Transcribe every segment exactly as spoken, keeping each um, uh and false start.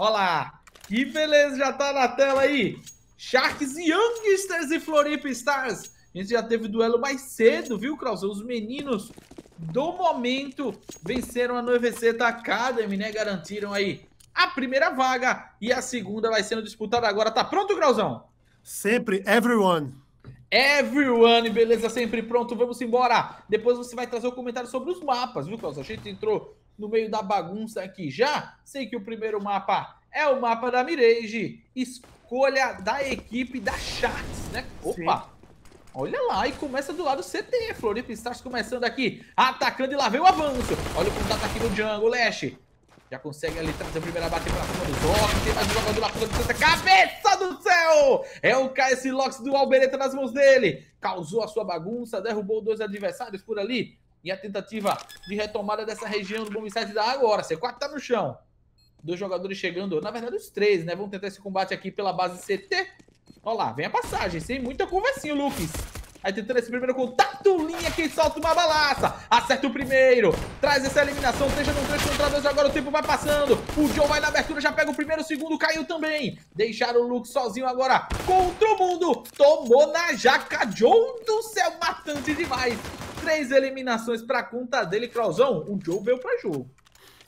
Olha lá. Que beleza, já tá na tela aí. Sharks Youngsters e Floripa Stars. A gente já teve o duelo mais cedo, viu, Krause? Os meninos do momento venceram a nove V C da Academy, né? Garantiram aí a primeira vaga e a segunda vai sendo disputada agora. Tá pronto, Grauzão? Sempre, everyone. Everyone, beleza, sempre pronto, vamos embora. Depois você vai trazer um comentário sobre os mapas, viu, Grauzão? A gente entrou no meio da bagunça aqui já. Sei que o primeiro mapa é o mapa da Mirage. Escolha da equipe da Sharks, né? Opa! Sim. Olha lá, e começa do lado C T. Floripa Stars começando aqui, atacando e lá vem o avanço. Olha o contato aqui no jungle, Lash. Já consegue ali trazer a primeira bate pra cima do Zox. Tem mais um jogador lá pulando de cabeça do céu! É o K S Lox do Albereta nas mãos dele. Causou a sua bagunça, derrubou dois adversários por ali. E a tentativa de retomada dessa região do bombsite da agora. C quatro tá no chão. Dois jogadores chegando, na verdade os três, né? Vão tentar esse combate aqui pela base C T. Olha lá, vem a passagem, sem muita conversinha, o Lucas. Aí tentando esse primeiro contato, linha que solta uma balaça. Acerta o primeiro, traz essa eliminação, deixa no três contra dois, agora o tempo vai passando. O Joe vai na abertura, já pega o primeiro, o segundo caiu também. Deixaram o Lucas sozinho agora contra o mundo. Tomou na jaca, Joe do céu, matante demais. Três eliminações pra conta dele, Clauzão. O Joe veio pra jogo.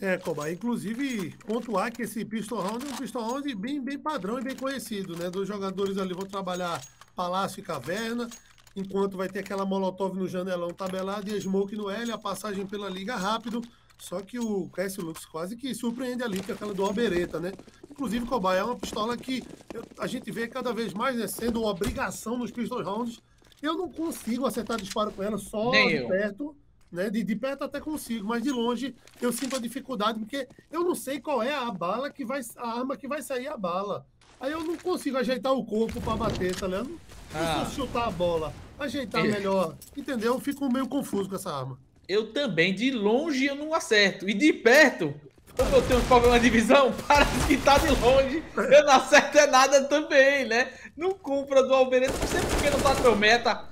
É, Coba, inclusive pontuar que esse pistol round é um pistol round bem, bem padrão e bem conhecido, né? Dois jogadores ali vão trabalhar palácio e caverna, enquanto vai ter aquela molotov no janelão tabelado e a smoke no L, a passagem pela liga rápido, só que o K S Lux quase que surpreende ali com aquela do Albereta, né? Inclusive, Coba, é uma pistola que eu, a gente vê cada vez mais, né, sendo uma obrigação nos pistol rounds. Eu não consigo acertar disparo com ela só de perto. Né? De, de perto até consigo, mas de longe eu sinto a dificuldade, porque eu não sei qual é a bala que vai, a arma que vai sair a bala. Aí eu não consigo ajeitar o corpo pra bater, tá ligado? Ah. Não consigo chutar a bola, ajeitar eu... melhor, entendeu? Eu fico meio confuso com essa arma. Eu também, de longe eu não acerto, e de perto, como eu tenho um problema de visão, parece que tá de longe, eu não acerto é nada também, né? Não compra do Albereta, não sei porque não tá no meu meta.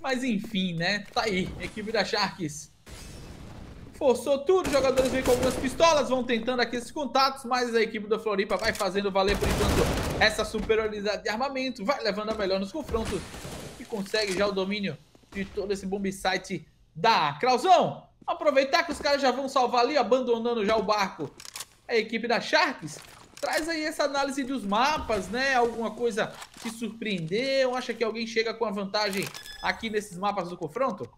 Mas enfim, né? Tá aí, equipe da Sharks. Forçou tudo, os jogadores vêm com algumas pistolas, vão tentando aqui esses contatos, mas a equipe da Floripa vai fazendo valer, por enquanto, essa superioridade de armamento, vai levando a melhor nos confrontos e consegue já o domínio de todo esse bomb site da Krauzão. Aproveitar que os caras já vão salvar ali, abandonando já o barco. A equipe da Sharks traz aí essa análise dos mapas, né? Alguma coisa que surpreendeu? Acha que alguém chega com a vantagem aqui nesses mapas do confronto?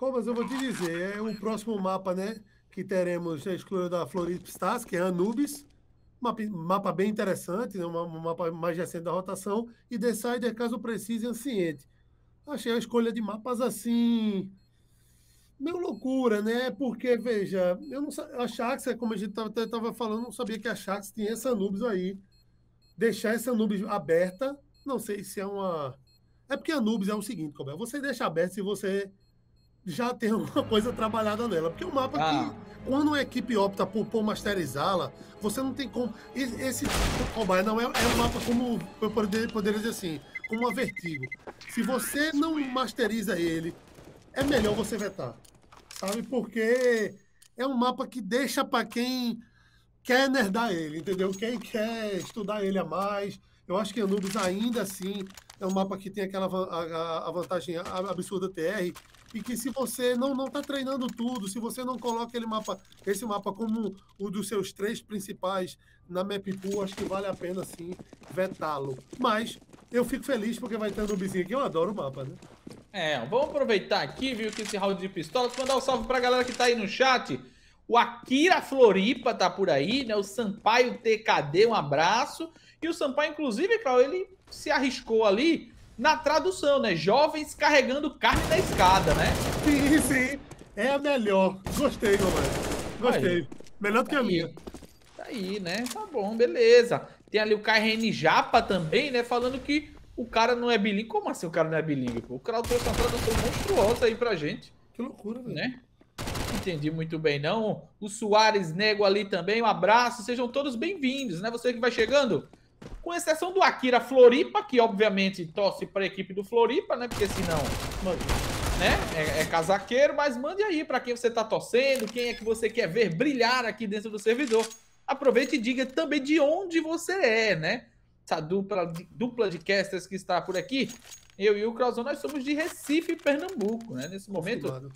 Mas eu vou te dizer, é o próximo mapa, né? Que teremos a escolha da Floripa Stars, que é Anubis. Mapa, mapa bem interessante, né? Um mapa mais recente da rotação. E Decider, caso precise, Anciente. Achei a escolha de mapas assim... meio loucura, né? Porque, veja, eu não sa... a Sharks, como a gente estava falando, não sabia que a Sharks tinha essa Anubis aí. Deixar essa Anubis aberta, não sei se é uma... É porque a Anubis é o seguinte, como é? Você deixa aberta se você já tem alguma coisa trabalhada nela. Porque o mapa ah. que, quando uma equipe opta por, por masterizá-la, você não tem como... Esse Cobaia não é, é um mapa como, eu poderia, poderia dizer assim, como uma Vertigo. Se você não masteriza ele, é melhor você vetar, sabe? Porque é um mapa que deixa para quem quer nerdar ele, entendeu? Quem quer estudar ele a mais. Eu acho que Anubis ainda assim é um mapa que tem aquela a, a vantagem absurda T R e que se você não não tá treinando tudo, se você não coloca aquele mapa, esse mapa como o dos seus três principais na map pool, acho que vale a pena sim vetá-lo. Mas eu fico feliz porque vai ter Anubizinho aqui, eu adoro o mapa, né? É, vamos aproveitar aqui, viu, que esse round de pistolas, mandar um salve pra galera que tá aí no chat. O Akira Floripa tá por aí, né? O Sampaio T K D, um abraço. E o Sampaio, inclusive, Clau, ele se arriscou ali na tradução, né? Jovens carregando carne na escada, né? Sim, sim. É a melhor. Gostei, meu mano. Gostei. Aí. Melhor do que a minha. Tá aí, né? Tá bom, beleza. Tem ali o K R N Japa também, né? Falando que o cara não é bilíngue. Como assim o cara não é bilíngue? O cara trouxe uma tradução monstruosa aí pra gente. Que loucura, velho. Né? Não entendi muito bem, não. O Soares Nego ali também. Um abraço. Sejam todos bem-vindos, né? Você que vai chegando. Com exceção do Akira Floripa, que obviamente torce pra equipe do Floripa, né? Porque senão, mano, né? É, é casaqueiro. Mas mande aí pra quem você tá torcendo, quem é que você quer ver brilhar aqui dentro do servidor. aproveite e diga também de onde você é, né? Essa dupla, dupla de casters que está por aqui, eu e o Krauzão, nós somos de Recife, Pernambuco, né? Nesse momento, Obrigado.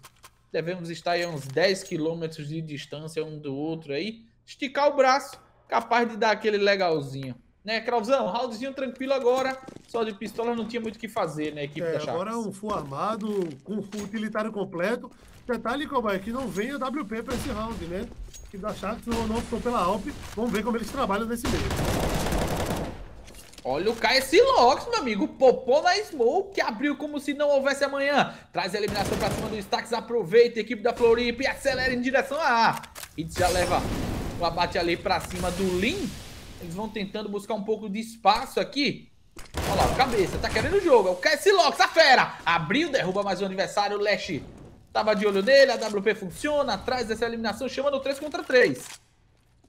devemos estar aí a uns dez quilômetros de distância um do outro aí, esticar o braço, capaz de dar aquele legalzinho. Né, Krauzão? Roundzinho tranquilo agora, só de pistola não tinha muito o que fazer, né, equipe é, da Sharks. Agora um full armado, um full utilitário completo. Detalhe, Cobai, que não venha W P para esse round, né? Que da Sharks não optou pela Alp, vamos ver como eles trabalham nesse meio. Olha o K S Lox, meu amigo, popou na smoke, que abriu como se não houvesse amanhã. Traz a eliminação pra cima do Stax, aproveita a equipe da Floripa e acelera em direção a A. E já leva o abate ali pra cima do Lin. Eles vão tentando buscar um pouco de espaço aqui. Olha lá, o cabeça, tá querendo o jogo, é o K S Lox, a fera. Abriu, derruba mais um adversário, o Lash tava de olho nele, a W P funciona, atrás dessa eliminação, chama no três contra três.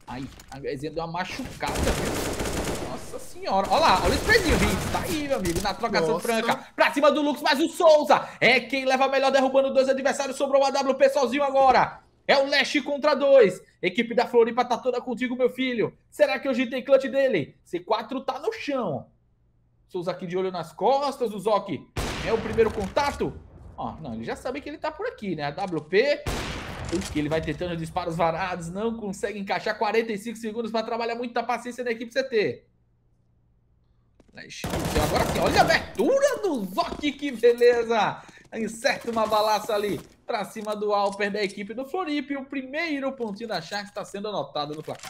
Aí, a Gaizinha deu uma machucada, viu? Nossa senhora, olha lá, olha o sprayzinho, tá aí, meu amigo, na trocação Nossa. franca, pra cima do Lux, mas o Souza é quem leva melhor, derrubando dois adversários, sobrou o A W P sozinho agora, é o Lash contra dois, equipe da Floripa tá toda contigo, meu filho, será que hoje tem clutch dele? C quatro tá no chão, Souza aqui de olho nas costas, o Zoc é o primeiro contato, ó, não, ele já sabe que ele tá por aqui, né, a W P... que ele vai tentando disparos varados, não consegue encaixar, quarenta e cinco segundos para trabalhar, muita paciência da equipe C T. Agora sim, olha a abertura do Zoc, que beleza! Inserta uma balaça ali para cima do Alper da equipe do Floripa. E o primeiro pontinho da Sharks está sendo anotado no placar.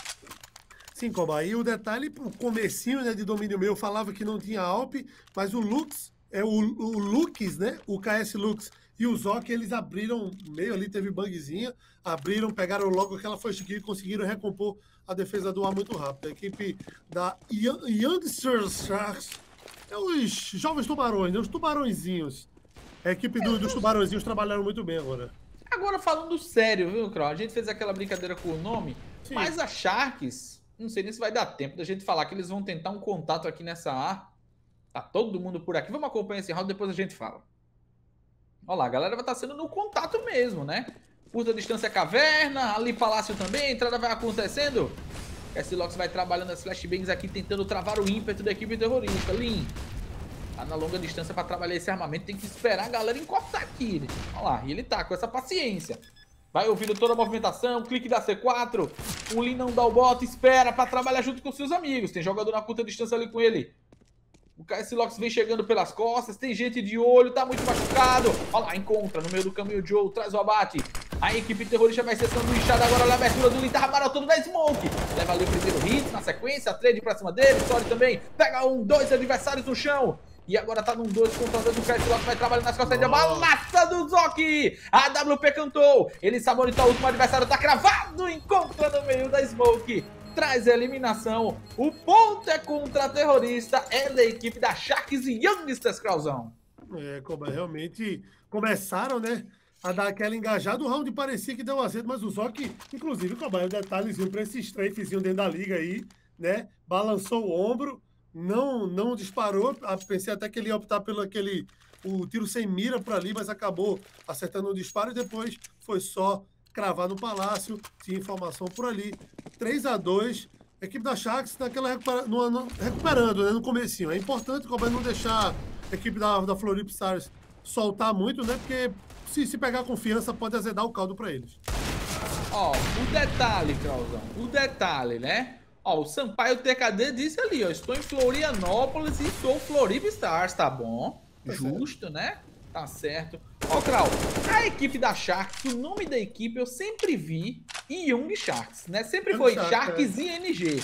Sim, Coba, e o detalhe, o comecinho, né, de domínio meu falava que não tinha Alp, mas o Lux, é o, o Lux, né? O K S Lux. E o Zoc, eles abriram meio ali, teve bugzinha, abriram, pegaram logo aquela first kill e conseguiram recompor a defesa do ar muito rápido. A equipe da Youngsters Sharks, é os jovens tubarões, né? Os tubarõezinhos. A equipe do, dos tubarõezinhos trabalharam muito bem agora. Agora falando sério, viu, Crow? A gente fez aquela brincadeira com o nome, Sim. mas a Sharks, não sei nem se vai dar tempo da gente falar que eles vão tentar um contato aqui nessa A. Tá todo mundo por aqui, vamos acompanhar esse round, depois a gente fala. Olha lá, a galera vai estar sendo no contato mesmo, né? Curta distância caverna, ali palácio também, a entrada vai acontecendo. K S Lox vai trabalhando as flashbangs aqui, tentando travar o ímpeto da equipe terrorista. Lin, tá na longa distância para trabalhar esse armamento, tem que esperar a galera encostar aqui. Né? Olha lá, e ele tá com essa paciência. Vai ouvindo toda a movimentação, clique da C quatro, o Lin não dá o bota, espera para trabalhar junto com seus amigos. Tem jogador na curta distância ali com ele. O K S Lox vem chegando pelas costas, tem gente de olho, tá muito machucado. Olha lá, encontra no meio do caminho o Joe, traz o abate. A equipe terrorista vai ser sanduichada agora na abertura do Lin, tá marotando na smoke. Leva ali o primeiro hit, na sequência, a trade pra cima dele, Story também. Pega um, dois adversários no chão. E agora tá num dois contra dois, o K S Lox vai trabalhando nas costas. Oh. De balaça do Zoc! A W P cantou, ele sabonita o último adversário, tá cravado, encontra no meio da smoke. Traz a eliminação, o ponto é contra a terrorista, é da equipe da Sharks e Youngsters, Krauzão. É, como realmente começaram, né, a dar aquela engajada, o round parecia que deu um acerto, mas o Zoc, inclusive, como é, o detalhezinho para esse strafezinho dentro da liga aí, né, balançou o ombro, não, não disparou, pensei até que ele ia optar pelo aquele, o tiro sem mira por ali, mas acabou acertando um disparo e depois foi só cravar no palácio, tinha informação por ali, três a dois, a equipe da Sharks naquela recupera... no, no... recuperando, né, no comecinho. É importante como é não deixar a equipe da, da Floripa Stars soltar muito, né, porque se, se pegar confiança pode azedar o caldo pra eles. Ó, o detalhe, Krauzão, o detalhe, né, ó, o Sampaio T K D disse ali, ó, estou em Florianópolis e sou Floripa Stars, tá bom? Tá Justo, certo. né? Tá certo. Ó, Krau, a equipe da Sharks, o nome da equipe eu sempre vi Young Sharks, né? Sempre foi Sharks, Sharks é. e N G,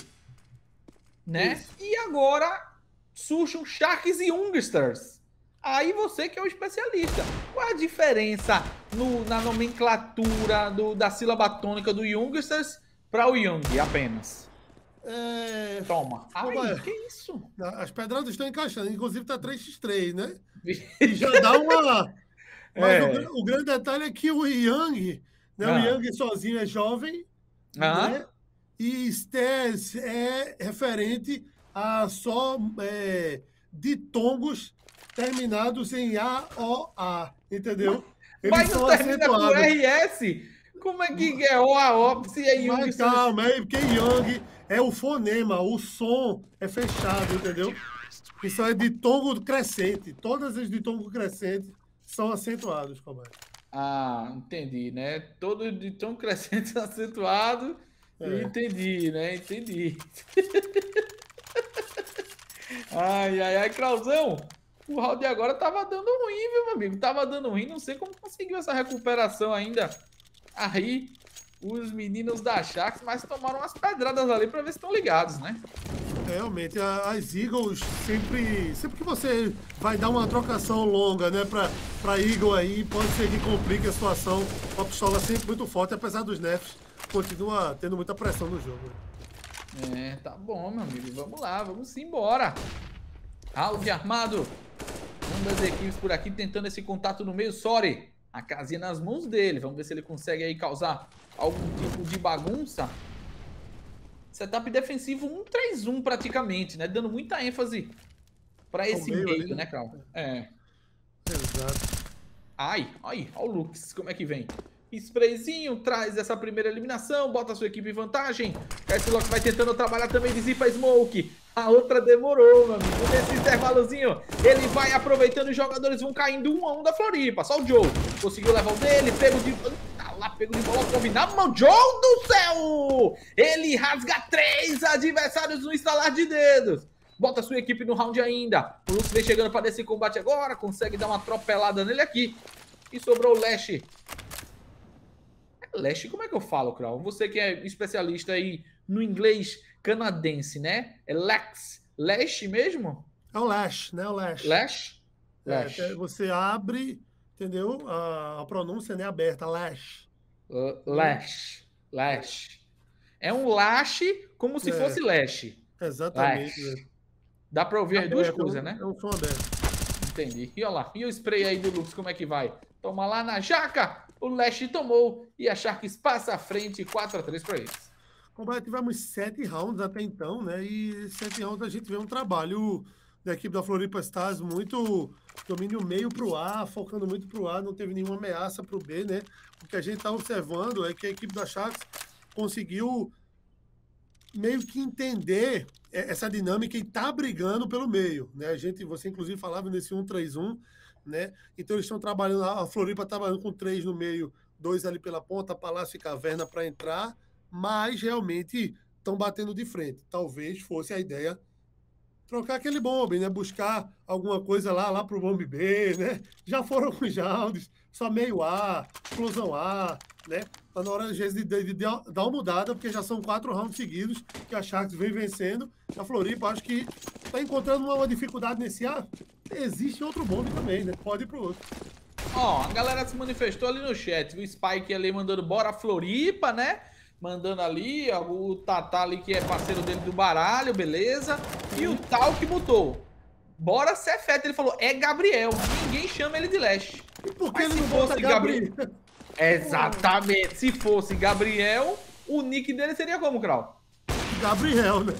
né? Isso. E agora surge um Sharks e Youngsters. Aí você que é o especialista. Qual a diferença no, na nomenclatura do, da sílaba tônica do Youngsters para o Young apenas? É... Toma. Ai, que isso? As pedradas estão encaixando. Inclusive tá três a três, né? E já dá uma... Mas é. o, o grande detalhe é que o Yang, né? Ah. O Yang sozinho é jovem, ah. né? E Stez é referente a só é, ditongos terminados em A O A, entendeu? Eles mas não termina com R S? Como é que é O a O se é Young? Mas calma aí, porque Young é o fonema, o som é fechado, entendeu? Isso é ditongo crescente. Todas as ditongos crescentes são acentuados, como é? Ah, entendi, né? Todo ditongo crescente é acentuado. É. Entendi, né? Entendi. Ai, ai, ai, Clauzão. O round agora tava dando ruim, viu, meu amigo? Tava dando ruim, não sei como conseguiu essa recuperação ainda. Aí, os meninos da Sharks, mas tomaram umas pedradas ali pra ver se estão ligados, né? Realmente, as Eagles sempre... Sempre que você vai dar uma trocação longa, né, pra, pra Eagle aí, pode ser que complique a situação. Uma pistola sempre muito forte, apesar dos nerfs, continua tendo muita pressão no jogo. É, tá bom, meu amigo. Vamos lá, vamos embora. Round armado. Ambas equipes por aqui tentando esse contato no meio. Sorry. A casinha nas mãos dele. Vamos ver se ele consegue aí causar algum tipo de bagunça. Setup defensivo um três um praticamente, né? Dando muita ênfase pra esse meio, meio ali, né, Cal? É. Exato. Ai, ai, olha o Lux, como é que vem? Sprayzinho, traz essa primeira eliminação, bota a sua equipe em vantagem. Cassilock vai tentando trabalhar também, dissipa a Smoke. A outra demorou, meu amigo. Nesse intervalozinho, ele vai aproveitando, os jogadores vão caindo um a um da Floripa. Só o Joe conseguiu levar o dele, pego de... Tá lá, pego de bola, combinado. Mano, Joe do céu! Ele rasga três adversários no estalar de dedos. Bota sua equipe no round ainda. O Lux vem chegando para desse combate agora, consegue dar uma atropelada nele aqui. E sobrou o Lash. Lash, como é que eu falo, Crow? Você que é especialista aí no inglês canadense, né? É Lash. Lash mesmo? É o Lash, né? O Lash. Lash? Lash. É, você abre, entendeu? A, a pronúncia, né? Aberta. Lash. L lash. Lash. É um lash como se é. fosse lash. Exatamente. Lash. É. Dá pra ouvir as duas coisas, né? É um som aberto. Entendi. E olha lá. E o spray aí do Lux, como é que vai? Toma lá na jaca. O Lash tomou e a Sharks passa à frente, quatro a três para eles. Combate, tivemos sete rounds até então, né? E sete rounds a gente vê um trabalho da equipe da Floripa Stars muito domínio meio para o A, focando muito para o A, não teve nenhuma ameaça para o B, né? O que a gente está observando é que a equipe da Sharks conseguiu meio que entender essa dinâmica e tá brigando pelo meio, né? A gente, você inclusive falava nesse um três um, né? Então eles estão trabalhando, a Floripa trabalhando com três no meio, dois ali pela ponta, Palácio e Caverna para entrar, mas realmente estão batendo de frente. Talvez fosse a ideia trocar aquele bombe, né? Buscar alguma coisa lá, lá pro bombe B, né? Já foram com os rounds, só meio A, explosão A, né? Tá na hora às vezes de, de, de dar uma mudada, porque já são quatro rounds seguidos que a Sharks vem vencendo. A Floripa acho que tá encontrando uma, uma dificuldade nesse A. Existe outro bombe também, né? Pode ir pro outro. Ó, a galera se manifestou ali no chat, viu? O Spike ali mandando bora Floripa, né? Mandando ali, ó, o Tatá ali que é parceiro dele do baralho, beleza? E o Tal que botou bora Cefeta, ele falou, é Gabriel, ninguém chama ele de Lash. E por que Mas ele se não fosse Gabriel? Gabriel... Exatamente, se fosse Gabriel, o nick dele seria como, Krau? Gabriel, né?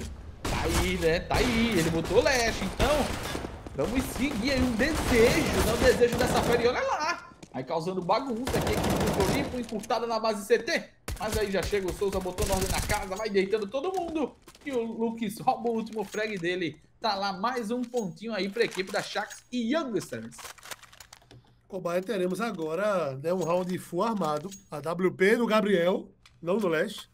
Tá aí, né? Tá aí, ele botou Lash, então... Vamos seguir aí um desejo, né? O desejo dessa fera. E olha lá. Aí causando bagunça aqui, equipe do Floripa, encurtada na base C T. Mas aí já chega o Souza, botando ordem na casa, vai deitando todo mundo. E o Lucas rouba o último frag dele. Tá lá mais um pontinho aí pra equipe da Sharks e Youngsters. Cobaia, teremos agora, né, um round full armado. A W P no Gabriel, não no Lash.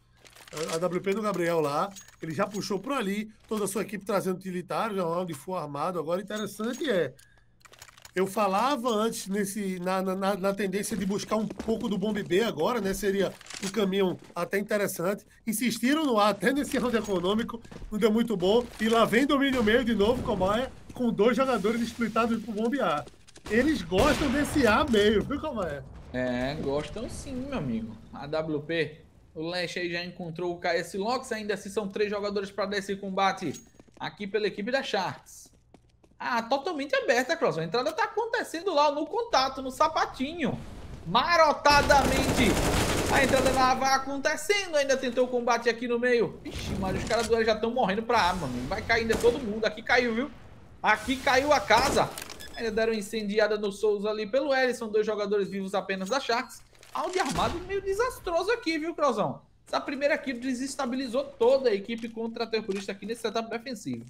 A W P do Gabriel lá, ele já puxou por ali, toda a sua equipe trazendo utilitário, já um round full armado. Agora, interessante é, eu falava antes nesse, na, na, na tendência de buscar um pouco do bombe B agora, né? Seria um caminho até interessante. Insistiram no A, até nesse round econômico, não deu muito bom. E lá vem domínio meio de novo, Comaia, com dois jogadores splitados pro bombe A. Eles gostam desse A meio, viu, Comaia? É, gostam sim, meu amigo. A W P... O Lash aí já encontrou o Cassilox, ainda assim são três jogadores para dar esse combate aqui pela equipe da Sharks. Ah, totalmente aberta, Cross. A entrada tá acontecendo lá no contato, no sapatinho. Marotadamente. A entrada na A vai acontecendo, ainda tentou o combate aqui no meio. Ixi, mas os caras do L já estão morrendo pra A, mano. Vai cair ainda todo mundo. Aqui caiu, viu? Aqui caiu a casa. Ainda deram incendiada no Souza ali pelo L. São dois jogadores vivos apenas da Sharks. round armado meio desastroso aqui, viu, Crozão? Essa primeira kill desestabilizou toda a equipe contra-terrorista aqui nesse setup defensivo.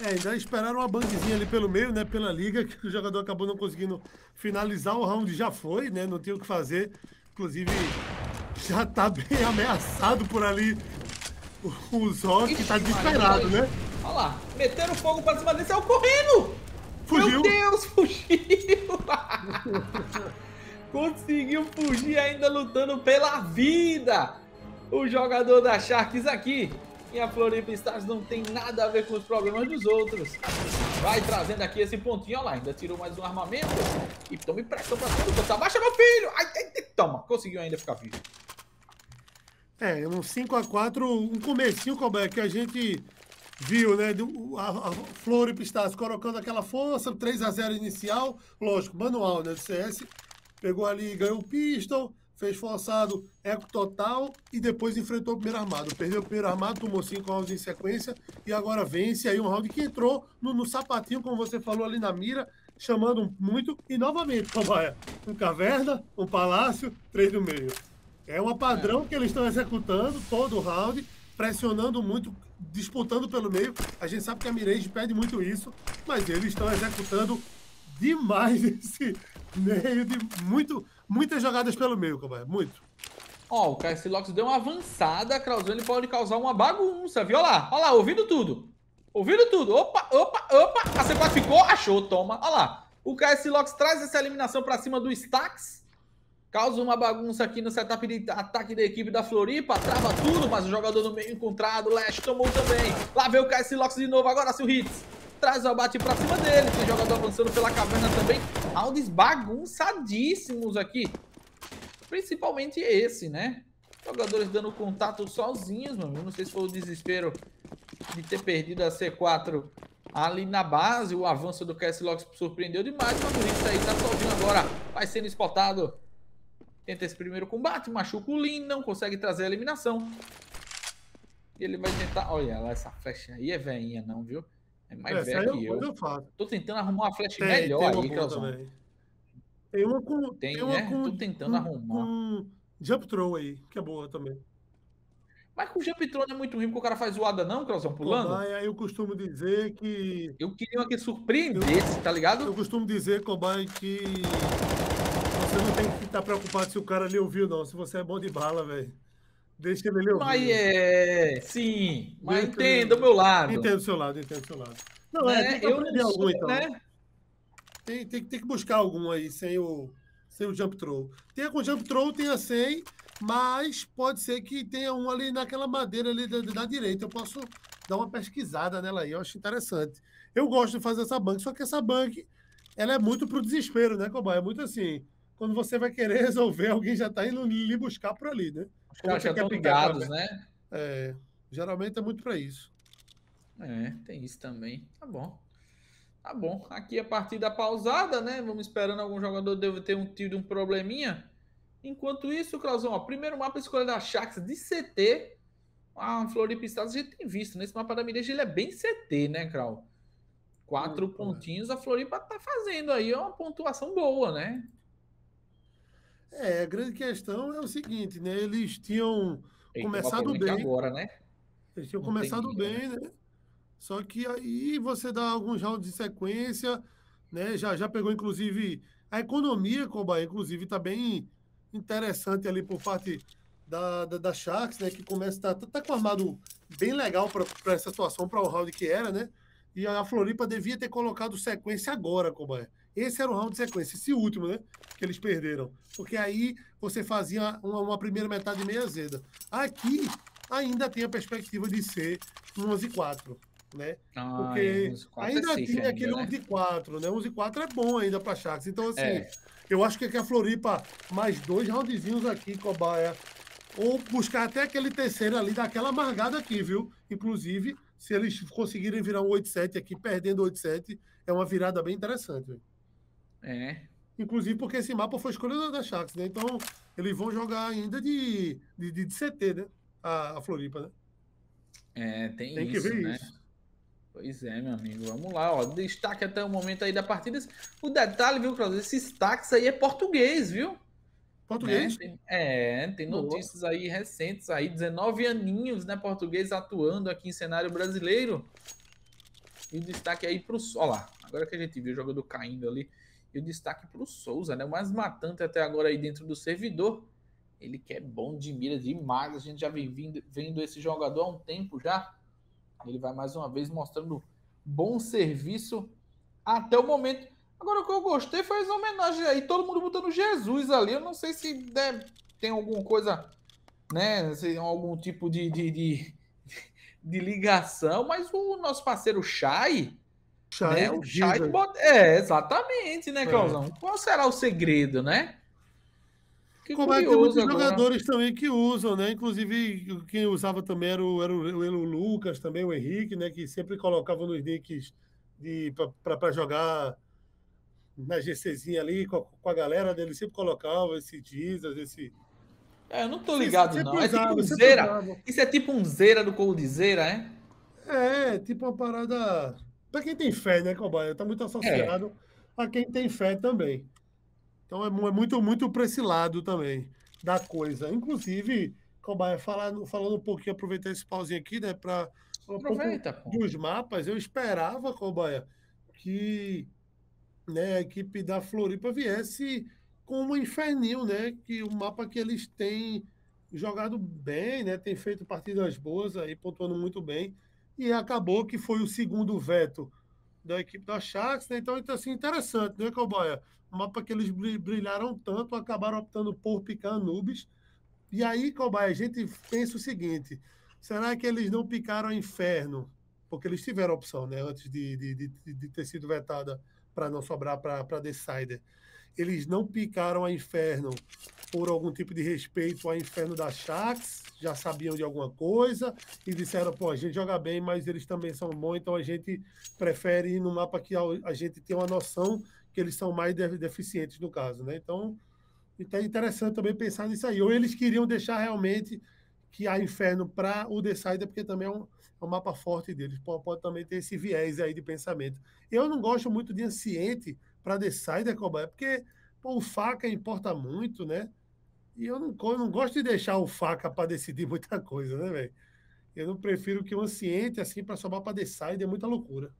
É, ainda esperaram uma bangzinha ali pelo meio, né, pela liga, que o jogador acabou não conseguindo finalizar o round, já foi, né, não tem o que fazer. Inclusive, já tá bem ameaçado por ali o Zoc, que tá desesperado, né? Olha lá, meteram fogo pra cima dele, saiu correndo! Fugiu! Meu Deus, fugiu! Conseguiu fugir ainda lutando pela vida! O jogador da Sharks aqui. E a Floripa Stars não tem nada a ver com os problemas dos outros. Vai trazendo aqui esse pontinho, olha lá. Ainda tirou mais um armamento. E tome pressão pra tudo. Abaixa, meu filho! Ai, ai, toma, conseguiu ainda ficar vivo. É, um cinco a quatro, um comecinho, como é que a gente viu, né? A, a Floripa Stars colocando aquela força, três a zero inicial. Lógico, manual, né? Do C S. Pegou ali, ganhou o pistol. Fez forçado, eco total e depois enfrentou o primeiro armado. Perdeu o primeiro armado, tomou cinco rounds em sequência e agora vence aí um round que entrou no, no sapatinho, como você falou ali na mira, chamando muito e novamente, Cobaia, um caverna, um palácio, três do meio. É um padrão que eles estão executando todo o round, pressionando muito, disputando pelo meio. A gente sabe que a Mirage pede muito isso, mas eles estão executando demais esse meio de muito... Muitas jogadas pelo meio, Cobaia, muito. Ó, oh, o K S Lox deu uma avançada, Krauzão, ele pode causar uma bagunça, viu? Olha lá, olha lá, ouvindo tudo. Ouvindo tudo. Opa, opa, opa. A C quatro ficou, achou, toma. Olha lá. O K S Lox traz essa eliminação pra cima do Stax. Causa uma bagunça aqui no setup de ataque da equipe da Floripa. Trava tudo, mas o jogador do meio encontrado, Lash, tomou também. Lá vem o K S Lox de novo, agora se o Hits. Traz o abate pra cima dele. Tem jogador avançando pela caverna também. Rounds bagunçadíssimos aqui. Principalmente esse, né? Jogadores dando contato sozinhos, mano. Não sei se foi o desespero de ter perdido a C quatro ali na base. O avanço do K S Lox surpreendeu demais. Mas o Hits aí tá sozinho agora. Vai sendo spotado. Tenta esse primeiro combate. Machuca o Lin. Não consegue trazer a eliminação. E ele vai tentar... Olha lá, essa flecha aí é veinha não, viu? É mais é, velho que eu. eu Tô tentando arrumar uma flecha tem, melhor tem uma aí, Krauzão. Tem uma com... Tem, tem uma né? Com, Tô tentando com, arrumar. Com jump throw aí, que é boa também. Mas com jump throw não é muito ruim, porque o cara faz zoada não, Krauzão, pulando? Ah, eu costumo dizer que... Eu queria uma que surpreendesse, eu, tá ligado? Eu costumo dizer, Cobaia, que... Você não tem que estar preocupado se o cara lhe ouviu, não. Se você é bom de bala, velho. Deixa ele ler o Mas é, sim, mas entenda o meu lado. Entenda o seu lado, entenda o seu lado. Não, é, é tem que eu não algum, sou, então. Né? Tem, tem, tem que buscar algum aí, sem o, sem o jump throw. Tem com jump throw, tem a sem, mas pode ser que tenha um ali naquela madeira ali da, da direita. Eu posso dar uma pesquisada nela aí, eu acho interessante. Eu gosto de fazer essa bank, só que essa bank, ela é muito pro desespero, né, Cobaia? É muito assim, quando você vai querer resolver, alguém já tá indo lhe buscar por ali, né? Os caras já estão ligados, né? É, geralmente é muito pra isso. É, tem isso também. Tá bom. Tá bom. Aqui a partida pausada, né? Vamos esperando algum jogador deve ter um tiro, um probleminha. Enquanto isso, Krauzão, ó, primeiro mapa escolha da Sharks de C T. Ah, Floripa Stars a gente tem visto. Nesse mapa da Mirage ele é bem C T, né, Krau? Quatro hum, pontinhos, é. A Floripa tá fazendo aí. É uma pontuação boa, né? É, a grande questão é o seguinte, né? Eles tinham Eita, começado bem. Agora, né? Eles tinham Não começado bem, né? né? Só que aí você dá alguns rounds de sequência, né? Já, já pegou, inclusive, a economia, Cobaia, inclusive, tá bem interessante ali por parte da, da, da Sharks, né? Que começa, tá, tá com um armado bem legal para essa situação, para o round que era, né? E a Floripa devia ter colocado sequência agora, Cobaia. Esse era o round de sequência, esse último, né? Que eles perderam. Porque aí você fazia uma, uma primeira metade meia azeda. Aqui ainda tem a perspectiva de ser um onze a quatro, né? Ah, porque é, ainda é tinha aquele onze a quatro, né? onze a quatro é bom ainda para Sharks. Então, assim, é. eu acho que aqui a Floripa, mais dois roundzinhos aqui, Cobaia. Ou buscar até aquele terceiro ali, daquela amargada aqui, viu? Inclusive, se eles conseguirem virar um oito a sete aqui, perdendo oito a sete, é uma virada bem interessante, viu? É. Inclusive porque esse mapa foi escolha da Sharks, né? Então eles vão jogar ainda de, de, de C T, né? A, a Floripa, né? É, tem, tem isso, que ver né? isso. Pois é, meu amigo. Vamos lá, ó. Destaque até o momento aí da partida. O detalhe, viu, Cruz? Esse destaque aí é português, viu? Português? Né? É, tem notícias Boa. aí recentes, aí dezenove aninhos, né, português atuando aqui em cenário brasileiro. E o destaque aí pro... Olha lá, agora que a gente viu o jogador caindo ali. E o destaque pro Souza, né? O mais matante até agora aí dentro do servidor. Ele que é bom de mira demais. A gente já vem vindo, vendo esse jogador há um tempo já. Ele vai mais uma vez mostrando bom serviço até o momento. Agora, o que eu gostei foi as homenagens aí, todo mundo botando Jesus ali. Eu não sei se deve, tem alguma coisa, né? Se, algum tipo de, de, de, de ligação, mas o nosso parceiro Chay. Chay, né? O Chay bota... É, exatamente, né, Clauzão? É. Qual será o segredo, né? Que Como é que tem muitos agora. jogadores também que usam, né? Inclusive, quem usava também era o, era o, era o Lucas, também o Henrique, né? Que sempre colocava nos nicks para jogar na GCzinha ali, com a, com a galera dele, sempre colocava esse Jesus, esse... É, eu não tô ligado, não. É tipo um Zera. Isso é tipo um Zera do Cold Zera, é? É, tipo uma parada... Pra quem tem fé, né, Cobaia? Tá muito associado é. a quem tem fé também. Então é muito, muito para esse lado também da coisa. Inclusive, Cobaia, falando, falando um pouquinho, aproveitar esse pauzinho aqui, né? Para um pouco dos mapas, eu esperava, Cobaia, que né, a equipe da Floripa viesse com uma infernil, né? Que o mapa que eles têm jogado bem, né? Tem feito partidas boas aí, pontuando muito bem. E acabou que foi o segundo veto da equipe da Sharks, né? Então, então assim, interessante, né, Cobaia? O mapa que eles brilharam tanto, acabaram optando por picar Anubis. E aí, Cobaia, a gente pensa o seguinte, será que eles não picaram a Inferno? Porque eles tiveram opção, né? Antes de, de, de, de ter sido vetada para não sobrar para Decider. Eles não picaram a Inferno por algum tipo de respeito a Inferno da Sharks, já sabiam de alguma coisa e disseram, pô, a gente joga bem, mas eles também são bons, então a gente prefere ir no mapa que a gente tem uma noção que eles são mais deficientes no caso, né? Então, então é interessante também pensar nisso aí. Ou eles queriam deixar realmente que a Inferno para o Decider, porque também é um, é um mapa forte deles. Pode, pode também ter esse viés aí de pensamento. Eu não gosto muito de Anciente para Decider, Cobaia, porque pô, o Faca importa muito, né? E eu não, eu não gosto de deixar o Faca para decidir muita coisa, né, velho? Eu não prefiro que o Anciente, assim, para sobrar para Decider é muita loucura.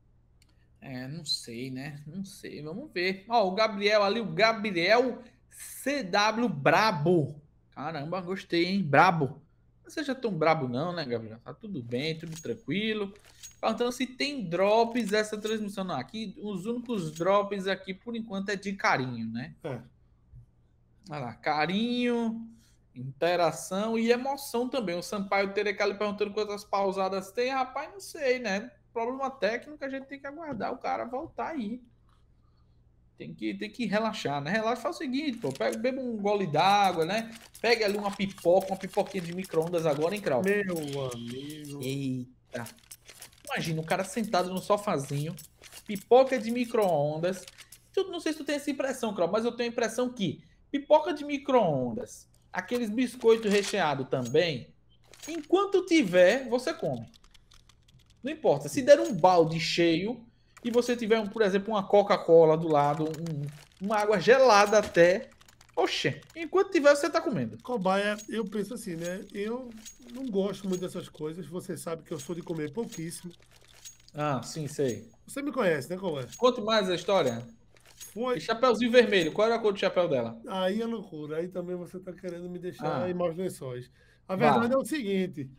É, não sei, né? Não sei, vamos ver. Ó, o Gabriel ali, o Gabriel C W Brabo. Caramba, gostei, hein? Brabo. Não seja tão brabo não, né, Gabriel? Tá tudo bem, tudo tranquilo. Perguntando se tem drops essa transmissão. Não, aqui, os únicos drops aqui, por enquanto, é de carinho, né? É. Olha lá, carinho, interação e emoção também. O Sampaio Terecali perguntando quantas pausadas tem. Rapaz, não sei, né? Problema técnico, a gente tem que aguardar o cara voltar aí. Tem que, tem que relaxar, né? Relaxa, faz o seguinte, pô. Pega, beba um gole d'água, né? Pega ali uma pipoca, uma pipoquinha de micro-ondas agora, hein, Krau? Meu amigo. Eita. Imagina o cara sentado no sofazinho, pipoca de micro-ondas. Tu, não sei se tu tem essa impressão, Krau, mas eu tenho a impressão que pipoca de micro-ondas, aqueles biscoitos recheados também, enquanto tiver, você come. Não importa, se der um balde cheio e você tiver, um, por exemplo, uma Coca-Cola do lado, um, uma água gelada até, oxe, enquanto tiver você tá comendo. Cobaia, eu penso assim, né? Eu não gosto muito dessas coisas, você sabe que eu sou de comer pouquíssimo. Ah, sim, sei. Você me conhece, né, Cobaia? Conte mais a história. Foi. E Chapeuzinho Vermelho, qual era a cor do chapéu dela? Aí é loucura, aí também você tá querendo me deixar ah. em maus lençóis. A verdade ah. é o seguinte...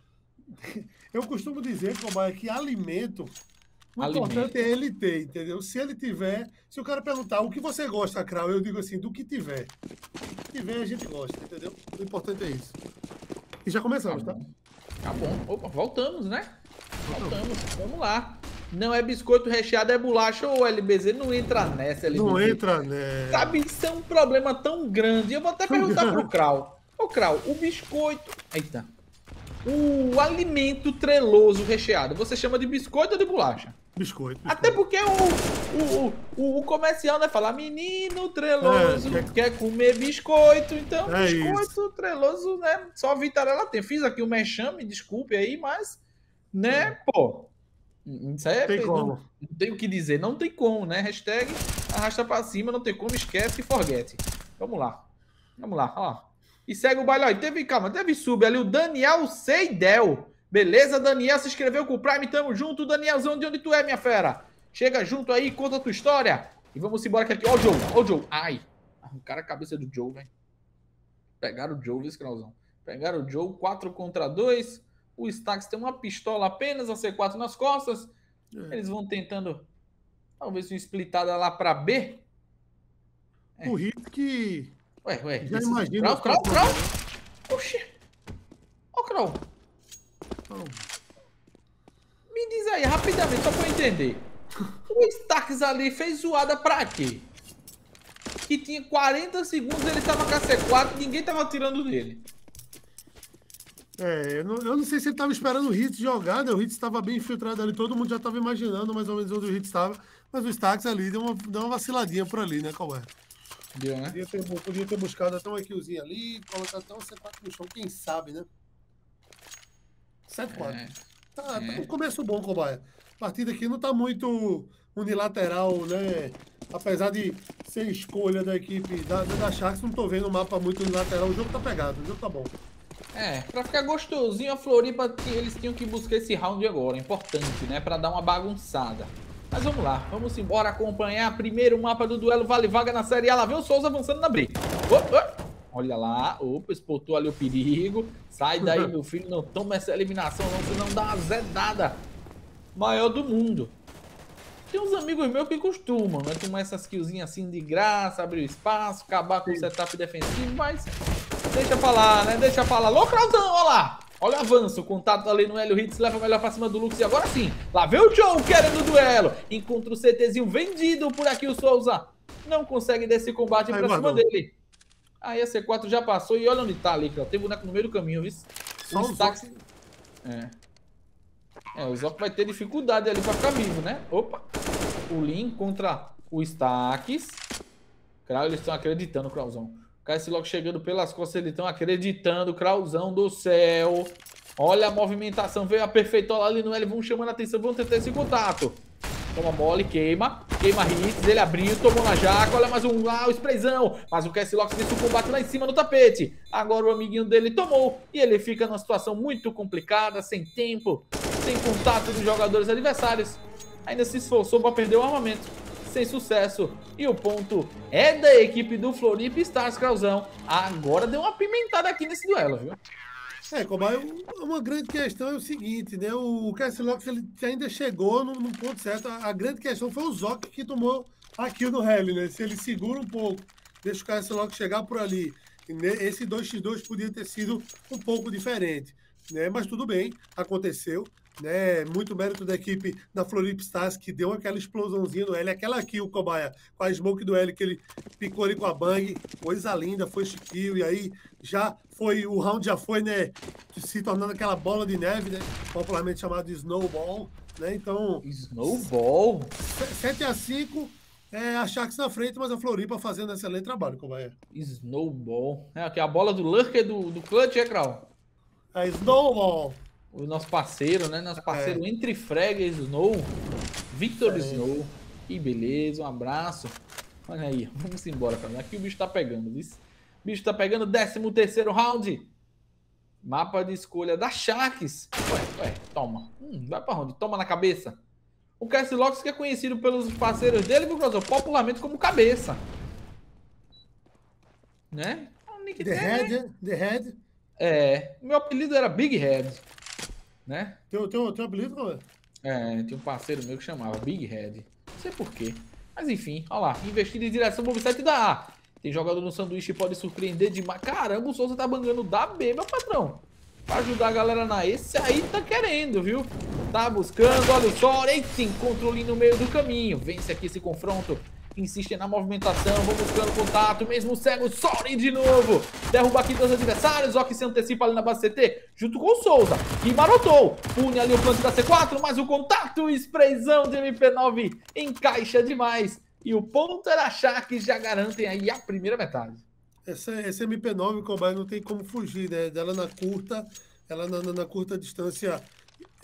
Eu costumo dizer, Cobaia, que alimento, o alimento. importante é ele ter, entendeu? Se ele tiver, se o cara perguntar o que você gosta, Krau, eu digo assim, do que tiver. Do que tiver a gente gosta, entendeu? O importante é isso. E já começamos, tá? Bom. Tá bom. Opa, voltamos, né? Voltamos, vamos lá. Não é biscoito recheado, é bolacha ou L B Z, não entra nessa, L B Z. Não entra nessa. Sabe, isso é um problema tão grande. Eu vou até perguntar pro Krau. Ô, Krau, o biscoito... Eita. O alimento treloso recheado, você chama de biscoito ou de bolacha? Biscoito. biscoito. Até porque o, o, o, o comercial, né, fala, menino treloso, é, quer... quer comer biscoito, então é biscoito isso. treloso, né, só Vitarela tem. Fiz aqui o merchan, me desculpe aí, mas, né, é. pô, isso é, tem não, não tem o que dizer, não tem como, né, hashtag arrasta pra cima, não tem como, esquece e forget. Vamos lá. Vamos lá, ó. E segue o baile, ó. E teve, calma, teve sub ali o Daniel Seidel. Beleza, Daniel, se inscreveu com o Prime, tamo junto. Danielzão, de onde tu é, minha fera? Chega junto aí, conta a tua história. E vamos embora que aqui, ó o Joe, ó o Joe. Ai, arrancaram a cabeça do Joe, velho. Pegaram o Joe, viu, escravzão? Pegaram o Joe, quatro contra dois. O Stax tem uma pistola apenas, a C quatro nas costas. É. Eles vão tentando, talvez, uma splitada lá pra B. É. O Rick que... Ué, ué. Já imagina. É... Krau, Krau, Krau. Oxi. Ó o Krau. Oh. Me diz aí, rapidamente, só pra eu entender. O Starks ali fez zoada pra quê? Que tinha quarenta segundos, ele tava com a C quatro, ninguém tava atirando nele. É, eu não, eu não sei se ele tava esperando o Hits jogar, né? O Hits tava bem infiltrado ali, todo mundo já tava imaginando mais ou menos onde o Hits tava, mas o Starks ali deu uma, deu uma vaciladinha por ali, né, Cauê? Deu, né? Podia ter, podia ter buscado até uma killzinha ali, colocado até uma C quatro no chão, quem sabe, né? sete quatro. É. Tá, é. Tá um começo bom, Cobaia. A partida aqui não tá muito unilateral, né? Apesar de ser escolha da equipe da, da Sharks, não tô vendo o mapa muito unilateral. O jogo tá pegado, o jogo tá bom. É, pra ficar gostosinho, a Floripa, eles tinham que buscar esse round agora. Importante, né? Pra dar uma bagunçada. Mas vamos lá, vamos embora acompanhar primeiro o mapa do duelo Vale Vaga na Série A. Lá vem o Souza avançando na briga. Opa! Olha lá, opa, exportou ali o perigo. Sai daí, meu filho, não toma essa eliminação não, senão dá uma zedada maior do mundo. Tem uns amigos meus que costumam, né? Tomar essas killzinhas assim de graça, abrir o espaço, acabar com o setup defensivo, mas deixa pra lá, né? Deixa pra lá. Alô, Krausão, olha lá. Olha o avanço, o contato ali no Hélio Hits, leva melhor pra cima do Lux e agora sim. Lá vem o Joe querendo o duelo. Encontra o CTzinho vendido por aqui, o Souza. Não consegue desse combate pra cima dele. Aí a C quatro já passou e olha onde tá ali, cara. Tem boneco no meio do caminho, viu? Só o Stax. É. É, o Zop vai ter dificuldade ali pra ficar vivo, né? Opa! O Lin contra o Stax. Crau, eles estão acreditando, Crauzão. Esse logo chegando pelas costas, eles estão acreditando, Crauzão do céu. Olha a movimentação, veio a perfeitola ali no L, vão chamando a atenção, vão tentar esse contato. Toma mole, queima, queima hits, ele abriu, tomou na jaca, olha mais um lá, ah, o sprayzão. Mas o Cassilox desse o combate lá em cima no tapete. Agora o amiguinho dele tomou e ele fica numa situação muito complicada, sem tempo, sem contato dos jogadores adversários. Ainda se esforçou para perder o armamento, sem sucesso. E o ponto é da equipe do Floripa Stars, Krauzão. Agora deu uma pimentada aqui nesse duelo, viu? É, Cobai, uma grande questão é o seguinte, né? O Cassilox, ele ainda chegou no, no ponto certo. A, a grande questão foi o Zoc que tomou a kill no rally, né? Se ele segura um pouco, deixa o Cassilox chegar por ali. Esse dois contra dois podia ter sido um pouco diferente, né? Mas tudo bem, aconteceu, né? Muito mérito da equipe da Floripa Stars, que deu aquela explosãozinha no L. Aquela kill, Cobaia, com a smoke do L, que ele picou ali com a bang. Coisa linda, foi chiquinho, e aí já... Foi, o round já foi, né, se tornando aquela bola de neve, né, popularmente chamado de snowball, né, então... Snowball? sete a cinco, é, a Sharks na frente, mas a Floripa fazendo excelente trabalho, como é. Snowball. É, aqui a bola do Lurker do, do Clutch, é, Krau? É, Snowball. O nosso parceiro, né, nosso parceiro é. Entre Frega e Snow, Victor é. Snow. E beleza, um abraço. Olha aí, vamos embora, cara. Aqui o bicho tá pegando, isso. O bicho tá pegando o décimo terceiro round. Mapa de escolha da Sharks. Ué, ué, toma. Hum, vai pra onde? Toma na cabeça. O Cassilox, que é conhecido pelos parceiros dele, viu, Crossover? Popularmente como Cabeça. Né? The tem, Head, né? The Head. É. Meu apelido era Big Head. Né? Teu, teu, teu apelido, Crossover? É, tinha um parceiro meu que chamava Big Head. Não sei porquê. Mas enfim, olha lá. Investido em direção pro site da A. Tem jogador no sanduíche e pode surpreender demais. Caramba, o Souza tá bangando da B, meu patrão. Pra ajudar a galera na esse aí tá querendo, viu? Tá buscando, olha só. Eita, encontra o Lin no meio do caminho. Vence aqui esse confronto. Insiste na movimentação, vão buscando contato. Mesmo cego, sorry de novo. Derruba aqui dois adversários. Ó que se antecipa ali na base C T, junto com o Souza. E marotou. Pune ali o plano da C quatro, mas o contato, sprayzão de M P nove, encaixa demais. E o ponto era achar que já garantem aí a primeira metade. Essa, essa M P nove, Cobai, não tem como fugir, né? Dela na curta, ela na, na, na curta distância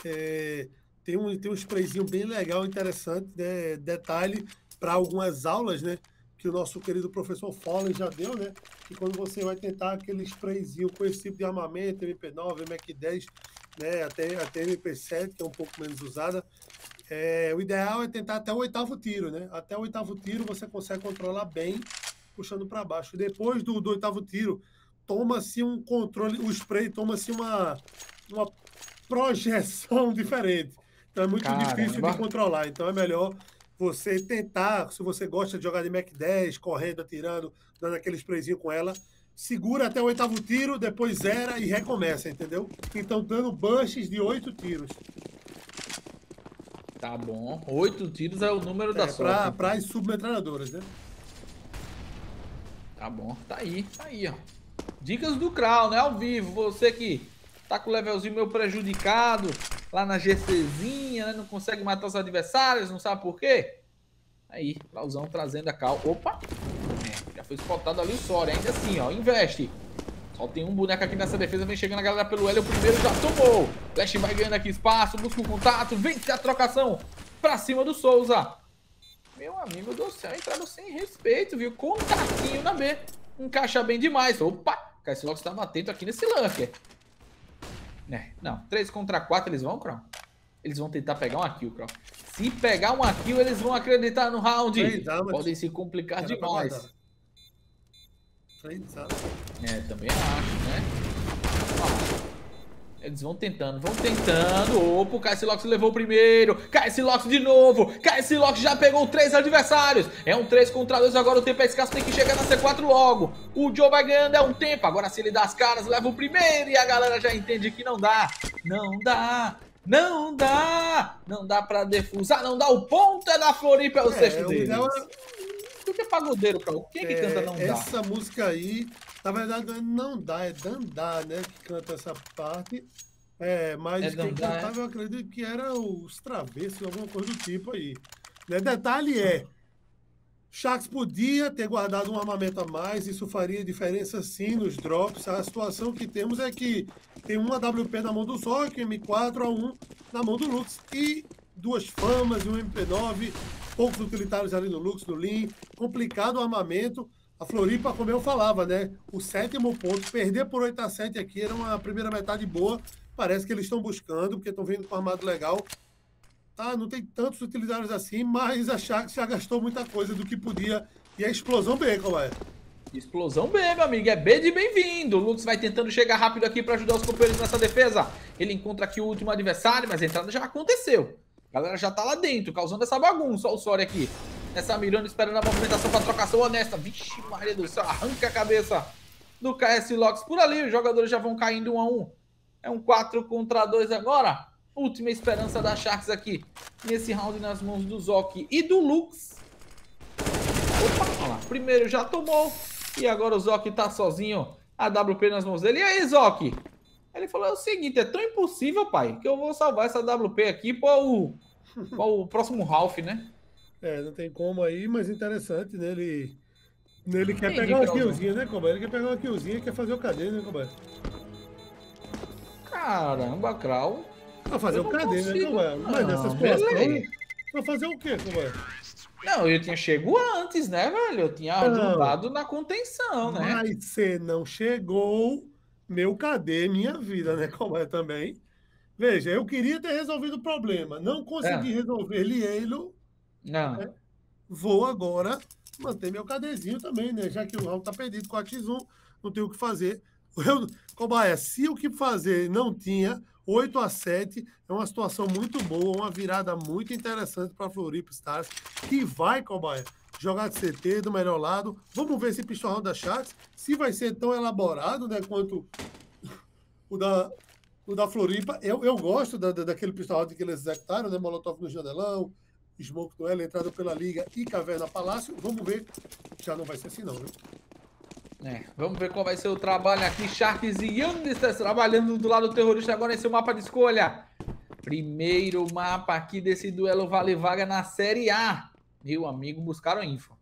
é, tem, um, tem um sprayzinho bem legal, interessante, né? Detalhe para algumas aulas, né? que o nosso querido professor Fallen já deu, né? E quando você vai tentar aquele sprayzinho com esse tipo de armamento, M P nove, M K dez, né? Até, até M P sete, que é um pouco menos usada, é, o ideal é tentar até o oitavo tiro, né? Até o oitavo tiro você consegue controlar bem, puxando para baixo. Depois do, do oitavo tiro, toma-se um controle, o spray toma-se uma, uma projeção diferente. Então é muito Caramba. difícil de controlar, então é melhor você tentar, se você gosta de jogar de Mac dez, correndo, atirando, dando aquele sprayzinho com ela, segura até o oitavo tiro, depois zera e recomeça, entendeu? Então dando bunches de oito tiros. Tá bom, oito tiros é o número é, da sorte. Para as submetralhadoras, né? Tá bom, tá aí, tá aí, ó. Dicas do Crown, né? Ao vivo, você que tá com o levelzinho meio prejudicado, lá na GCzinha, né? Não consegue matar os adversários, não sabe por quê? Aí, Clauzão trazendo a cal. Opa! É, já foi spotado ali o Soria, ainda assim, ó, investe. Só tem um boneco aqui nessa defesa, vem chegando a galera pelo L, o primeiro já tomou. Flash vai ganhando aqui espaço, busca o contato, vence a trocação pra cima do Souza. Meu amigo do céu, entraram sem respeito, viu? Contatinho na B. Encaixa bem demais. Opa! O Cassilox estava atento aqui nesse Lanker. É, não, três contra quatro eles vão, Crown? Eles vão tentar pegar uma kill, Crown. Se pegar uma kill, eles vão acreditar no round. Três Podem se complicar demais. É, também acho, né? Ó. Eles vão tentando, vão tentando. Opa, o Cassilox levou o primeiro. Cassilox de novo. Cassilox já pegou três adversários. É um três contra dois, agora o tempo é escasso. Tem que chegar na C quatro logo. O Joe vai ganhando, é um tempo. Agora se ele dá as caras, leva o primeiro. E a galera já entende que não dá. Não dá, não dá. Não dá pra defusar, não dá. O ponto é da Floripa, é o sexto dele. O que é pagodeiro, cara? O que é que canta não dá? Essa música aí, na verdade, não dá, é Dandá, né? Que canta essa parte. É, mas é quem Dandá, cantava, é? Eu acredito que era os Travessos, alguma coisa do tipo aí. Né? Detalhe é, Sharks podia ter guardado um armamento a mais, isso faria diferença sim nos drops. A situação que temos é que tem uma A W P na mão do Zork, um M quatro A um na mão do Lux e duas Famas e um M P nove... Poucos utilitários ali no Lux, no Lean, complicado o armamento. A Floripa, como eu falava, né? O sétimo ponto, perder por oito a sete aqui era uma primeira metade boa. Parece que eles estão buscando, porque estão vindo com um armado legal. Ah, não tem tantos utilitários assim, mas a Sharks já gastou muita coisa do que podia. E a explosão B, como é? Explosão B, meu amigo, é B de bem-vindo. O Lux vai tentando chegar rápido aqui para ajudar os companheiros nessa defesa. Ele encontra aqui o último adversário, mas a entrada já aconteceu. A galera já tá lá dentro, causando essa bagunça. Olha o Soria aqui. Nessa mirando, esperando a movimentação pra trocação honesta. Vixe, Maria do céu, arranca a cabeça do Cassilox por ali. Os jogadores já vão caindo um a um. É um quatro contra dois agora. Última esperança da Sharks aqui nesse round nas mãos do Zoc e do Lux. Opa, olha lá. Primeiro já tomou. E agora o Zoc tá sozinho. A W P nas mãos dele. E aí, Zoc? Ele falou é o seguinte, é tão impossível, pai, que eu vou salvar essa W P aqui para o, para o próximo Ralph, né? É, não tem como aí, mas interessante, né? Ele, ele quer pegar uma killzinha, né, Coba? Ele quer pegar uma killzinha e quer fazer o K D, né, Coba? Caramba, Crow. Pra fazer o K D, né, Coba? Mas nessa situação, pra fazer o quê, Coba? Não, eu tinha chegado antes, né, velho? Eu tinha ajudado na contenção, né? Mas você não chegou... Meu K D, minha vida, né? Como é também. Veja, eu queria ter resolvido o problema. Não consegui é. resolver Lielo. Não. Né? Vou agora manter meu KDzinho também, né? Já que o round tá perdido com a X um, não tem o que fazer. Eu, Cobaia, se o que fazer não tinha, oito a sete é uma situação muito boa, uma virada muito interessante para a Floripa Stars, que vai, Cobaia, jogar de C T do melhor lado. Vamos ver esse pistol round da Sharks, se vai ser tão elaborado, né, quanto o da, o da Floripa. Eu, eu gosto da, da, daquele pistol round que eles executaram, né, Molotov no janelão, Smoke no L, entrada pela Liga e Caverna Palácio. Vamos ver, já não vai ser assim não, viu? É, vamos ver qual vai ser o trabalho aqui. Sharks e Youngsters trabalhando do lado do terrorista agora nesse mapa de escolha. Primeiro mapa aqui desse duelo vale vaga na Série A. Meu amigo, buscaram info.